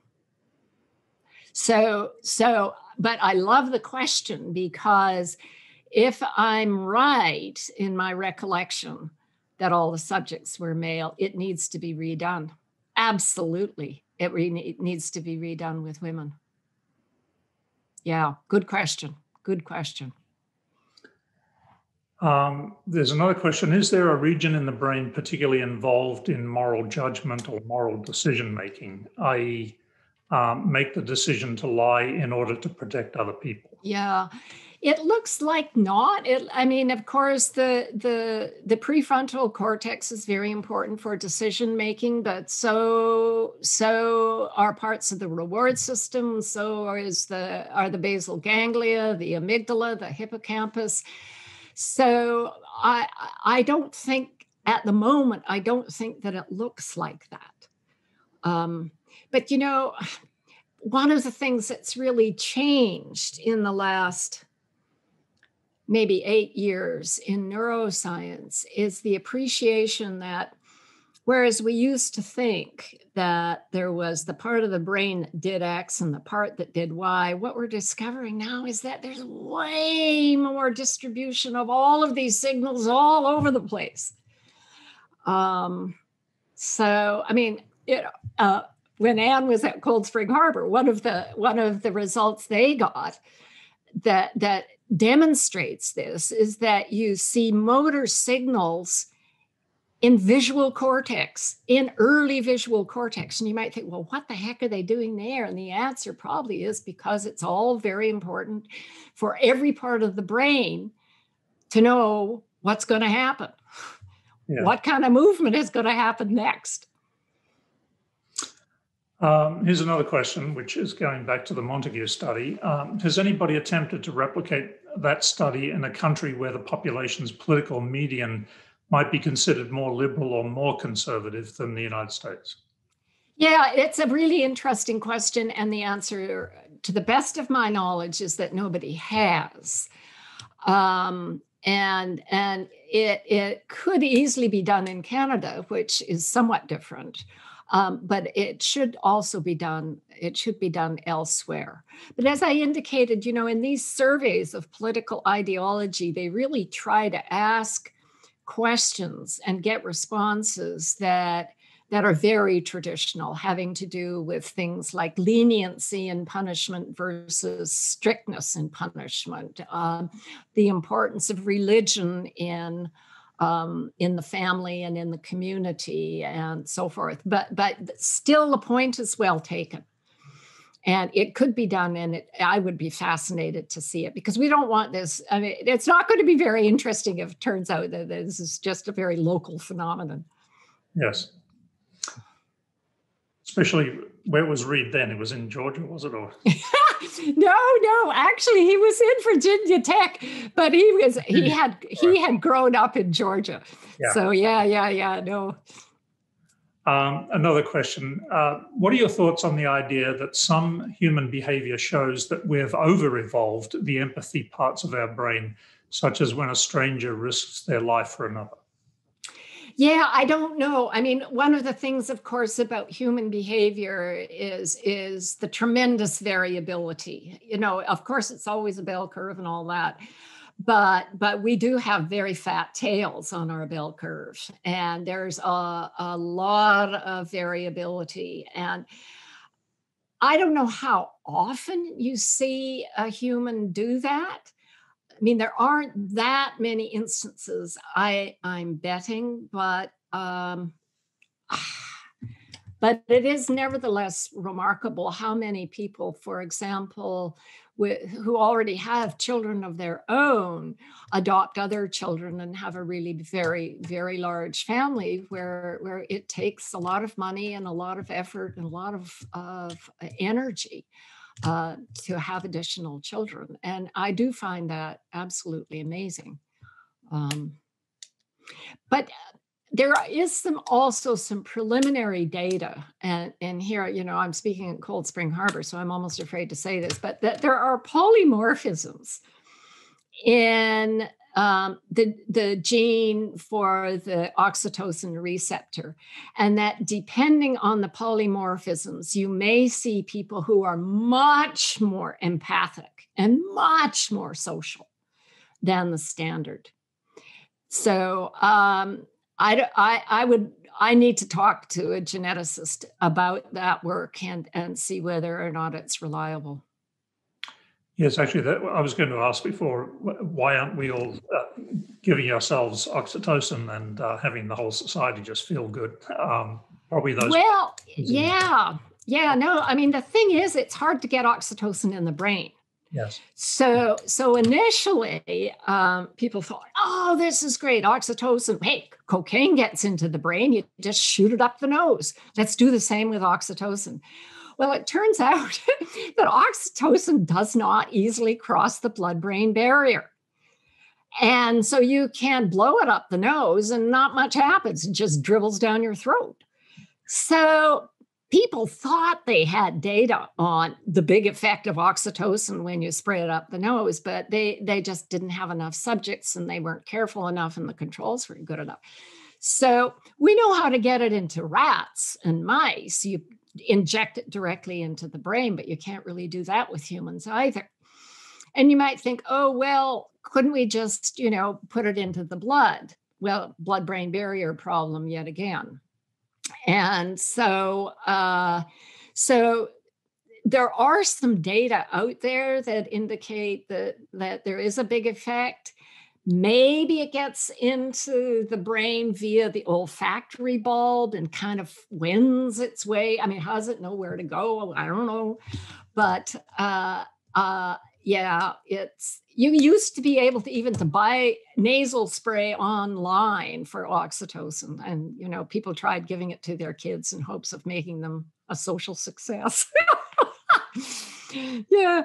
So, but I love the question because if I'm right in my recollection that all the subjects were male, it needs to be redone. Absolutely. It needs to be redone with women. Yeah, good question. Good question. There's another question. Is there a region in the brain particularly involved in moral judgment or moral decision making, i.e., make the decision to lie in order to protect other people? Yeah, it looks like not. I mean, of course, the prefrontal cortex is very important for decision making, but so are parts of the reward system. So are the basal ganglia, the amygdala, the hippocampus. So I don't think at the moment, I don't think that it looks like that. But, you know, one of the things that's really changed in the last maybe 8 years in neuroscience is the appreciation that whereas we used to think that there was the part of the brain that did X and the part that did Y, what we're discovering now is that there's way more distribution of all of these signals all over the place. So, I mean, you know, when Anne was at Cold Spring Harbor, one of the results they got that demonstrates this is that you see motor signals in visual cortex, in early visual cortex. And you might think, well, what the heck are they doing there? And the answer probably is because it's all very important for every part of the brain to know what's going to happen. Yeah. What kind of movement is going to happen next? Here's another question, which is going back to the Montague study. Has anybody attempted to replicate that study in a country where the population's political median might be considered more liberal or more conservative than the United States? Yeah, it's a really interesting question. And the answer, to the best of my knowledge, is that nobody has. And it could easily be done in Canada, which is somewhat different. But it should also be done. It should be done elsewhere. But as I indicated, you know, in these surveys of political ideology, they really try to ask questions and get responses that are very traditional, having to do with things like leniency in punishment versus strictness in punishment, the importance of religion in the family and in the community and so forth. But still the point is well taken. And it could be done, and I would be fascinated to see it because we don't want this. I mean, it's not going to be very interesting if it turns out that this is just a very local phenomenon. Yes. Especially, where was Reed then? It was in Georgia, was it? Or no. Actually, he was in Virginia Tech, but he had grown up in Georgia. Yeah. So yeah. No. Another question. What are your thoughts on the idea that some human behavior shows that we've over-evolved the empathy parts of our brain, such as when a stranger risks their life for another? Yeah, I don't know. I mean, one of the things, of course, about human behavior is the tremendous variability. You know, of course, it's always a bell curve and all that, but we do have very fat tails on our bell curve, and there's a lot of variability. And I don't know how often you see a human do that. I mean, there aren't that many instances, I'm betting, but it is nevertheless remarkable how many people, for example, who already have children of their own, adopt other children and have a really very, very large family where it takes a lot of money and a lot of effort and a lot of energy to have additional children. And I do find that absolutely amazing. But there is also some preliminary data, and here, you know, I'm speaking at Cold Spring Harbor, so I'm almost afraid to say this, but that there are polymorphisms in the gene for the oxytocin receptor, and that depending on the polymorphisms, you may see people who are much more empathic and much more social than the standard. So I need to talk to a geneticist about that work and see whether or not it's reliable. Yes, actually, I was going to ask before, why aren't we all giving ourselves oxytocin and having the whole society just feel good? Probably those. Well, yeah, no. I mean, the thing is, it's hard to get oxytocin in the brain. Yes. So initially, people thought, oh, this is great, oxytocin. Hey, cocaine gets into the brain. You just shoot it up the nose. Let's do the same with oxytocin. Well, it turns out that oxytocin does not easily cross the blood-brain barrier. And so you can blow it up the nose and not much happens. It just dribbles down your throat. So people thought they had data on the big effect of oxytocin when you spray it up the nose, but they just didn't have enough subjects and they weren't careful enough and the controls weren't good enough. So we know how to get it into rats and mice. You inject it directly into the brain, but you can't really do that with humans either. And you might think, oh, well, couldn't we just, you know, put it into the blood? Well, blood-brain barrier problem yet again. And so there are some data out there that indicate that there is a big effect. Maybe it gets into the brain via the olfactory bulb and kind of wins its way. I mean, how does it know where to go? I don't know. But yeah, you used to be able to even buy nasal spray online for oxytocin. And, you know, people tried giving it to their kids in hopes of making them a social success. Yeah.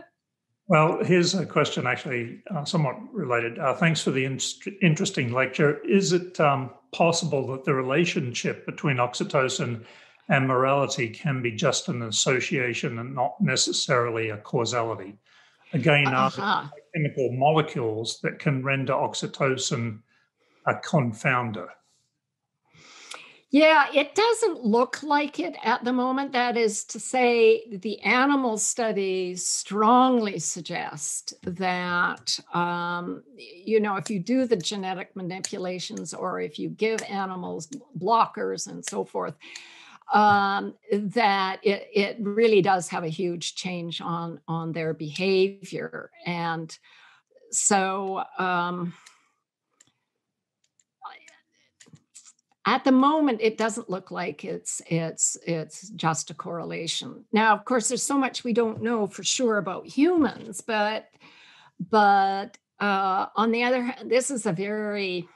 Well, here's a question actually somewhat related. Thanks for the interesting lecture. Is it possible that the relationship between oxytocin and morality can be just an association and not necessarily a causality? Again, are there chemical molecules that can render oxytocin a confounder? Yeah, it doesn't look like it at the moment. That is to say, the animal studies strongly suggest that, you know, if you do the genetic manipulations or if you give animals blockers and so forth, that it really does have a huge change on their behavior. And so... at the moment, it doesn't look like it's just a correlation. Now, of course, there's so much we don't know for sure about humans, but on the other hand, this is a very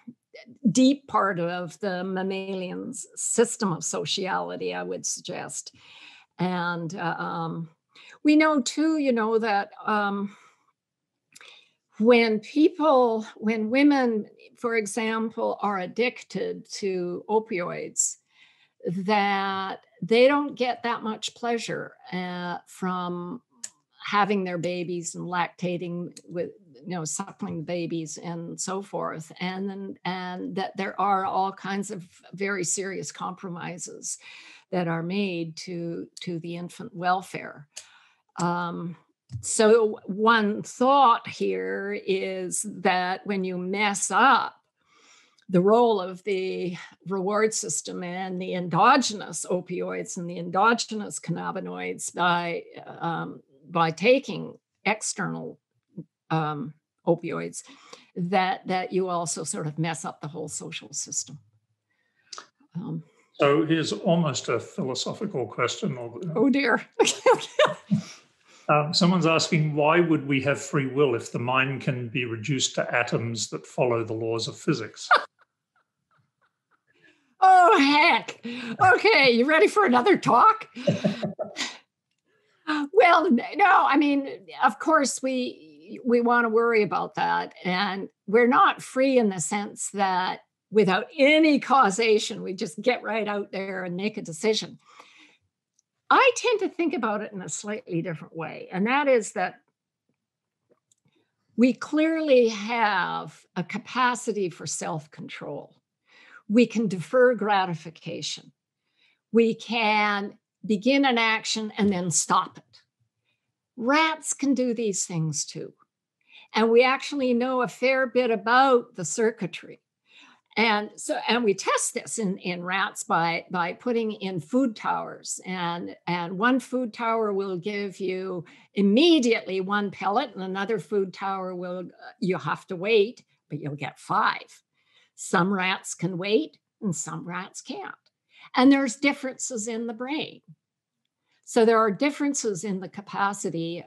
deep part of the mammalian system of sociality, I would suggest. And we know too, you know, that when women, for example, are addicted to opioids, that they don't get that much pleasure from having their babies and lactating with, you know, suckling the babies and so forth. And that there are all kinds of very serious compromises that are made to the infant welfare. So one thought here is that when you mess up the role of the reward system and the endogenous opioids and the endogenous cannabinoids by taking external opioids, that you also sort of mess up the whole social system. So here's almost a philosophical question. Oh dear. Someone's asking, why would we have free will if the mind can be reduced to atoms that follow the laws of physics? Oh, heck. Okay, you ready for another talk? Well, no, I mean, of course we want to worry about that. And we're not free in the sense that without any causation, we just get right out there and make a decision. I tend to think about it in a slightly different way. And that is that we clearly have a capacity for self-control. We can defer gratification. We can begin an action and then stop it. Rats can do these things too. And we actually know a fair bit about the circuitry. And so, and we test this in rats by putting in food towers. And one food tower will give you immediately one pellet, and another food tower will, you have to wait, but you'll get 5. Some rats can wait and some rats can't. And there's differences in the brain. So there are differences in the capacity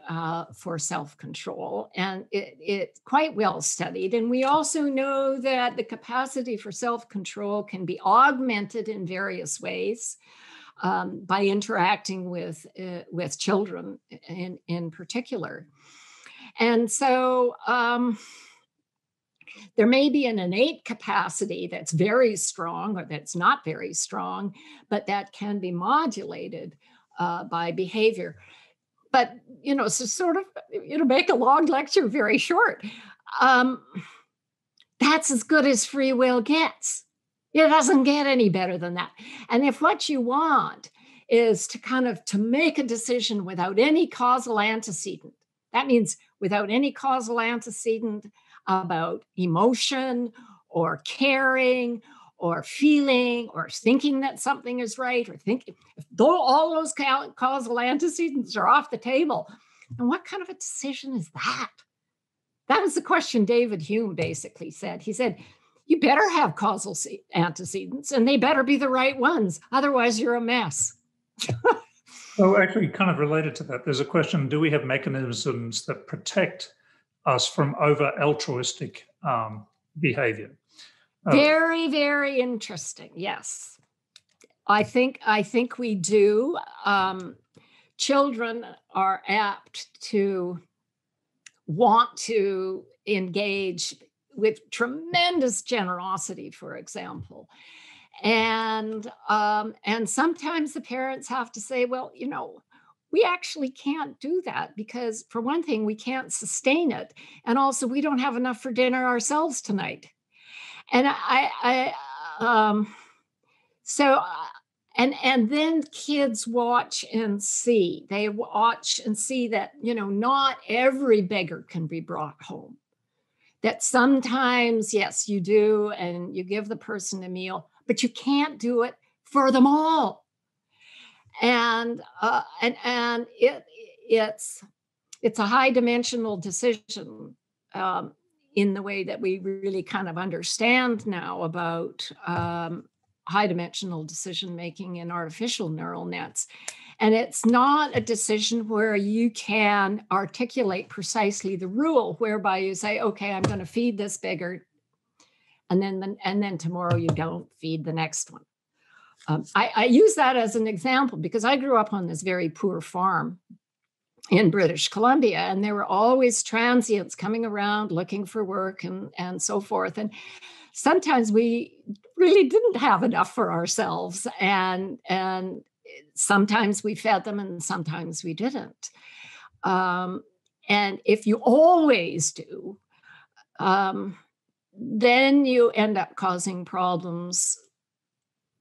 for self-control, and it's quite well studied. And we also know that the capacity for self-control can be augmented in various ways by interacting with children in particular. And so there may be an innate capacity that's very strong or that's not very strong, but that can be modulated by behavior. But, you know, so sort of, it'll make a long lecture very short. That's as good as free will gets. It doesn't get any better than that. And if what you want is to kind of to make a decision without any causal antecedent, that means without any causal antecedent about emotion or caring or feeling, or thinking that something is right, or thinking, though all those causal antecedents are off the table. And what kind of a decision is that? That was the question David Hume basically said. He said, you better have causal antecedents, and they better be the right ones. Otherwise, you're a mess. Oh, actually, kind of related to that, there's a question, do we have mechanisms that protect us from over-altruistic behavior? Very, very interesting. Yes, I think we do. Children are apt to want to engage with tremendous generosity, for example, and sometimes the parents have to say, well, you know, we actually can't do that because, for one thing, we can't sustain it, and also we don't have enough for dinner ourselves tonight. And so then kids watch and see. They watch and see that, you know, not every beggar can be brought home. That sometimes, yes, you do, and you give the person a meal, but you can't do it for them all. And it's a high dimensional decision. In the way that we really kind of understand now about high-dimensional decision-making in artificial neural nets. And it's not a decision where you can articulate precisely the rule whereby you say, okay, I'm going to feed this beggar, and then tomorrow you don't feed the next one. I use that as an example because I grew up on this very poor farm in British Columbia, and there were always transients coming around looking for work and so forth. And sometimes we really didn't have enough for ourselves, and sometimes we fed them and sometimes we didn't. And if you always do, then you end up causing problems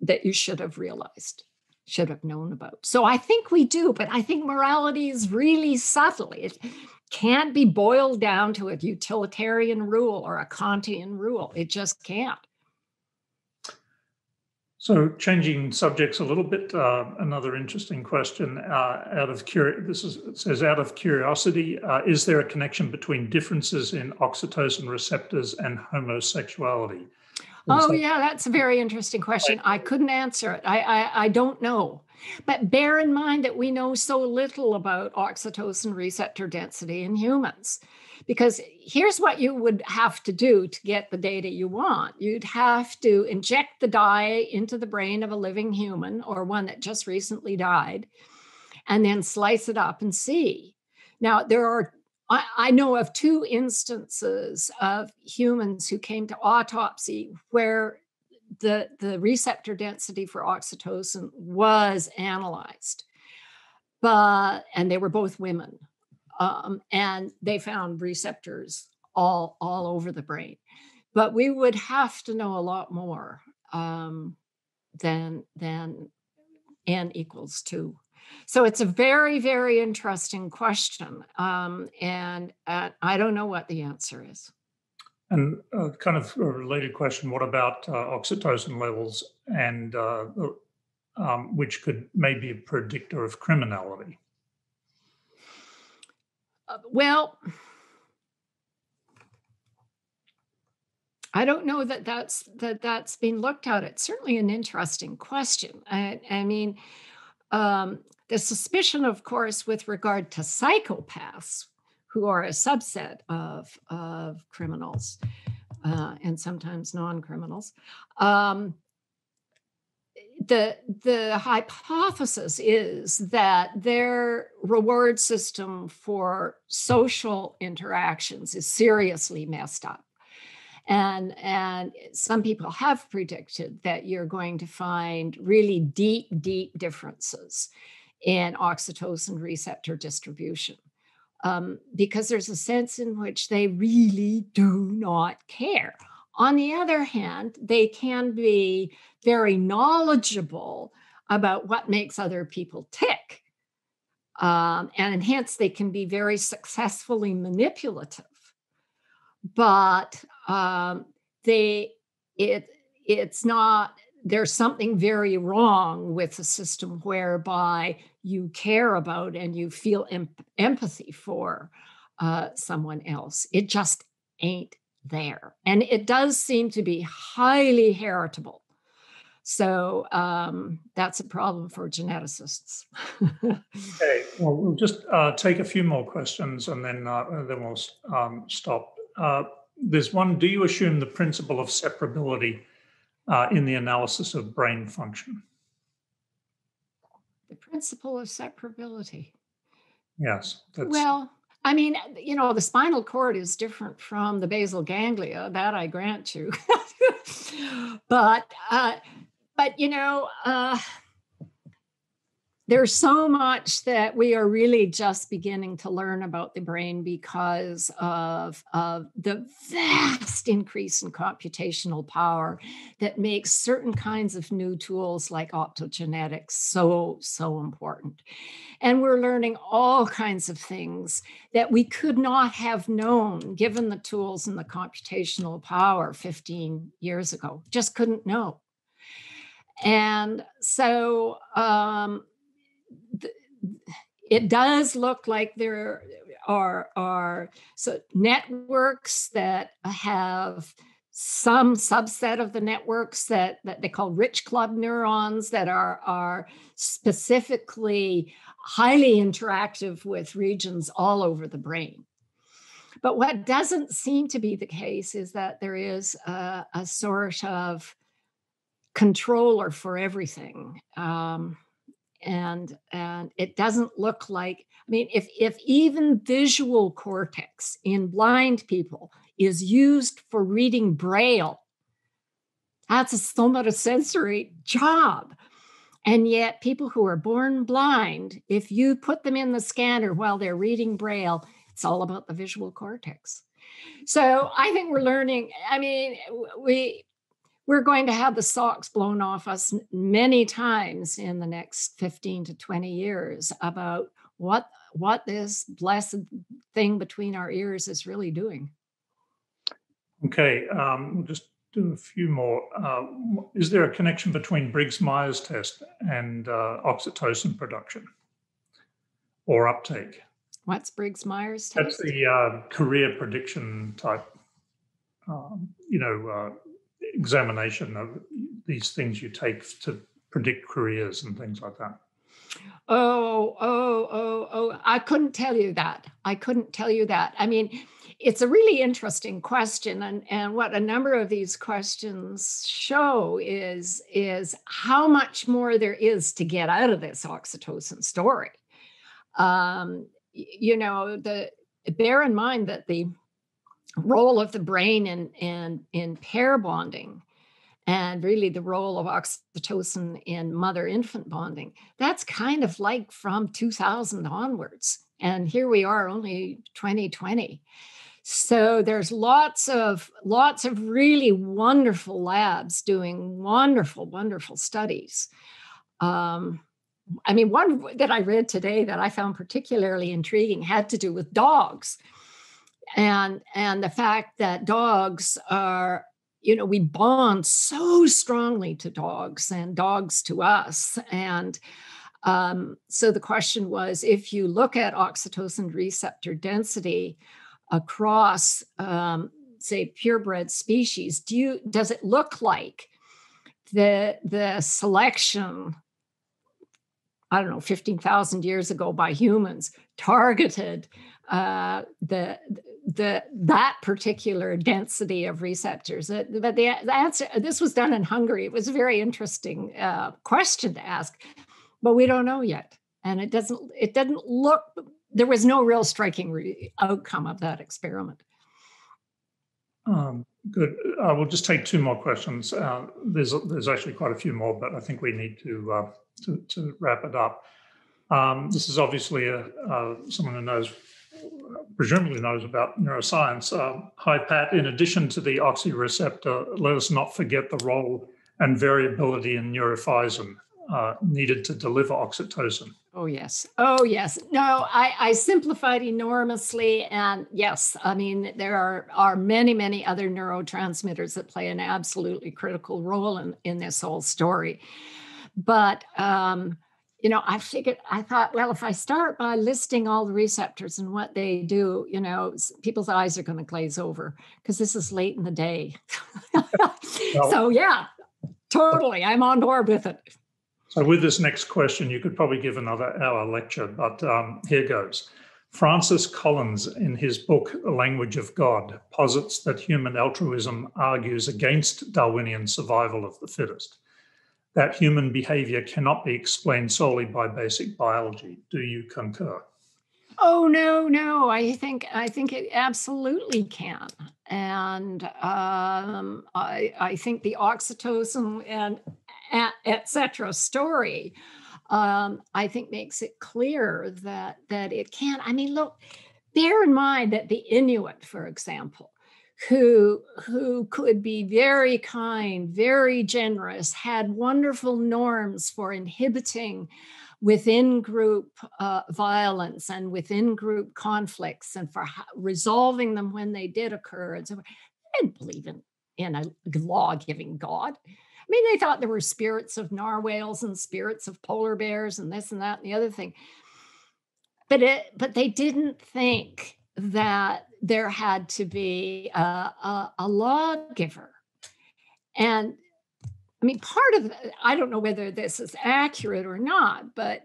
that you should have realized. Should have known about. So I think we do, but I think morality is really subtle. It can't be boiled down to a utilitarian rule or a Kantian rule. It just can't. So changing subjects a little bit, another interesting question out of curiosity, is there a connection between differences in oxytocin receptors and homosexuality? Oh, yeah, that's a very interesting question. I couldn't answer it. I don't know. But bear in mind that we know so little about oxytocin receptor density in humans, because here's what you would have to do to get the data you want. You'd have to inject the dye into the brain of a living human or one that just recently died and then slice it up and see. Now, there are, I know of two instances of humans who came to autopsy where the receptor density for oxytocin was analyzed, and they were both women, and they found receptors all over the brain. But we would have to know a lot more than N equals 2. So it's a very, very interesting question. And I don't know what the answer is. And kind of a related question, what about oxytocin levels and which could maybe be a predictor of criminality? Well, I don't know that that's been looked at. It's certainly an interesting question. I mean, the suspicion, of course, with regard to psychopaths, who are a subset of criminals and sometimes non-criminals, the hypothesis is that their reward system for social interactions is seriously messed up. And some people have predicted that you're going to find really deep, deep differences in oxytocin receptor distribution, because there's a sense in which they really do not care. On the other hand, they can be very knowledgeable about what makes other people tick. And hence, they can be very successfully manipulative. But it's not, there's something very wrong with a system whereby you care about and you feel empathy for someone else. It just ain't there. And it does seem to be highly heritable. So that's a problem for geneticists. Okay, well, we'll just take a few more questions and then we'll stop. There's one, do you assume the principle of separability in the analysis of brain function? The principle of separability. Yes. Well, I mean, you know, the spinal cord is different from the basal ganglia, that I grant you. But you know, there's so much that we are really just beginning to learn about the brain because of the vast increase in computational power that makes certain kinds of new tools like optogenetics so important. And we're learning all kinds of things that we could not have known given the tools and the computational power 15 years ago, just couldn't know. And so, it does look like there are so networks that have some subset of the networks that they call rich club neurons that are specifically highly interactive with regions all over the brain. But what doesn't seem to be the case is that there is a sort of controller for everything. And it doesn't look like, I mean, if even visual cortex in blind people is used for reading Braille, that's a somatosensory job. And yet people who are born blind, if you put them in the scanner while they're reading Braille, it's all about the visual cortex. So I think we're learning, I mean, we're going to have the socks blown off us many times in the next 15 to 20 years about what this blessed thing between our ears is really doing. Okay, we'll just do a few more. Is there a connection between Briggs-Myers test and oxytocin production or uptake? What's Briggs-Myers test? That's the career prediction type, examination of these things you take to predict careers and things like that. Oh, I couldn't tell you that. I mean, it's a really interesting question. And what a number of these questions show is how much more there is to get out of this oxytocin story. Bear in mind that the role of the brain in pair bonding, and really the role of oxytocin in mother-infant bonding, that's kind of like from 2000 onwards. And here we are, only 2020. So there's lots of really wonderful labs doing wonderful, wonderful studies. One that I read today that I found particularly intriguing had to do with dogs, and the fact that dogs are, we bond so strongly to dogs and dogs to us. And so the question was, if you look at oxytocin receptor density across, say, purebred species, does it look like the selection, 15,000 years ago by humans targeted that particular density of receptors? But the answer, this was done in Hungary. It was a very interesting question to ask, but we don't know yet. And it didn't look, there was no real striking outcome of that experiment. Good. We'll just take two more questions. There's actually quite a few more, but I think we need to wrap it up. This is obviously someone who presumably knows about neuroscience. Hi, Pat. In addition to the oxyreceptor, let us not forget the role and variability in neurophysin needed to deliver oxytocin. Oh, yes. No, I simplified enormously. And yes, there are many, many other neurotransmitters that play an absolutely critical role in this whole story. But, I thought, well, if I start by listing all the receptors and what they do, people's eyes are going to glaze over because this is late in the day. So, yeah, totally. I'm on board with it. So with this next question, you could probably give another hour lecture, but here goes. Francis Collins, in his book, The Language of God, posits that human altruism argues against Darwinian survival of the fittest, that human behavior cannot be explained solely by basic biology. Do you concur? Oh, no. I think it absolutely can. And I think the oxytocin and et cetera story, I think makes it clear that it can. Bear in mind that the Inuit, for example, who could be very kind, very generous, had wonderful norms for inhibiting within-group violence and within-group conflicts and for resolving them when they did occur. And so they didn't believe in a law-giving God. They thought there were spirits of narwhals and spirits of polar bears and this and that and the other thing. But they didn't think that there had to be a lawgiver. And part of it, I don't know whether this is accurate or not, but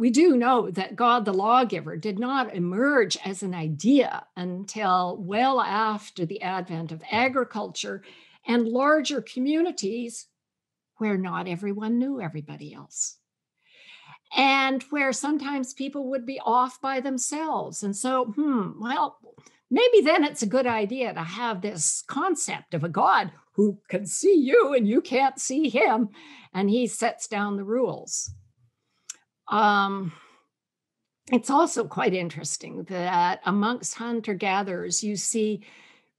we do know that God the lawgiver did not emerge as an idea until well after the advent of agriculture and larger communities where not everyone knew everybody else, and where sometimes people would be off by themselves. And so, maybe then it's a good idea to have this concept of a God who can see you and you can't see him, and he sets down the rules. It's also quite interesting that amongst hunter-gatherers, you see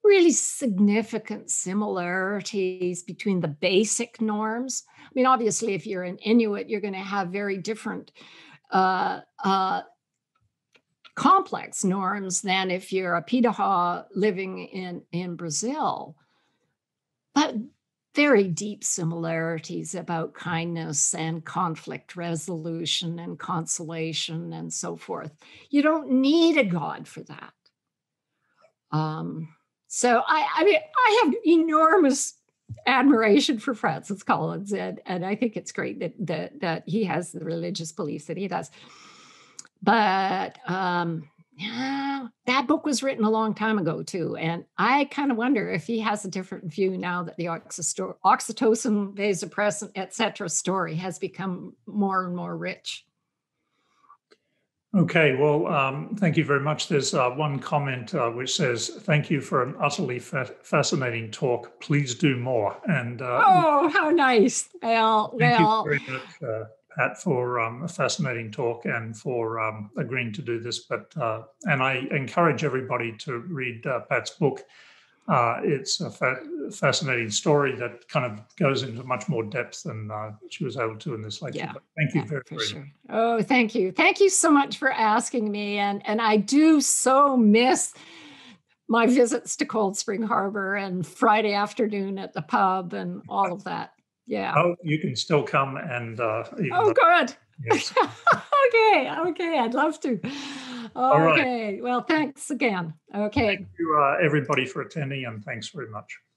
really significant similarities between the basic norms. Obviously, if you're an Inuit, you're going to have very different complex norms than if you're a Pitaha living in Brazil. But very deep similarities about kindness and conflict resolution and consolation and so forth. You don't need a God for that. So I have enormous admiration for Francis Collins, and I think it's great that he has the religious beliefs that he does. But that book was written a long time ago too, and I kind of wonder if he has a different view now that the oxytocin, vasopressin, et cetera story has become more and more rich. Okay, well, thank you very much. There's one comment which says, thank you for an utterly fascinating talk. Please do more. And oh, how nice. Thank you very much, Pat, for a fascinating talk and for agreeing to do this. But and I encourage everybody to read Pat's book. It's a fascinating story that kind of goes into much more depth than she was able to in this lecture. Yeah, but thank you very much. Sure. Oh, thank you. Thank you so much for asking me. And I do so miss my visits to Cold Spring Harbor and Friday afternoon at the pub and all of that. Yeah. Oh, you can still come and... oh, good. Yes. Okay. I'd love to. Okay, right. Well, thanks again. Okay. Thank you, everybody, for attending, and thanks very much.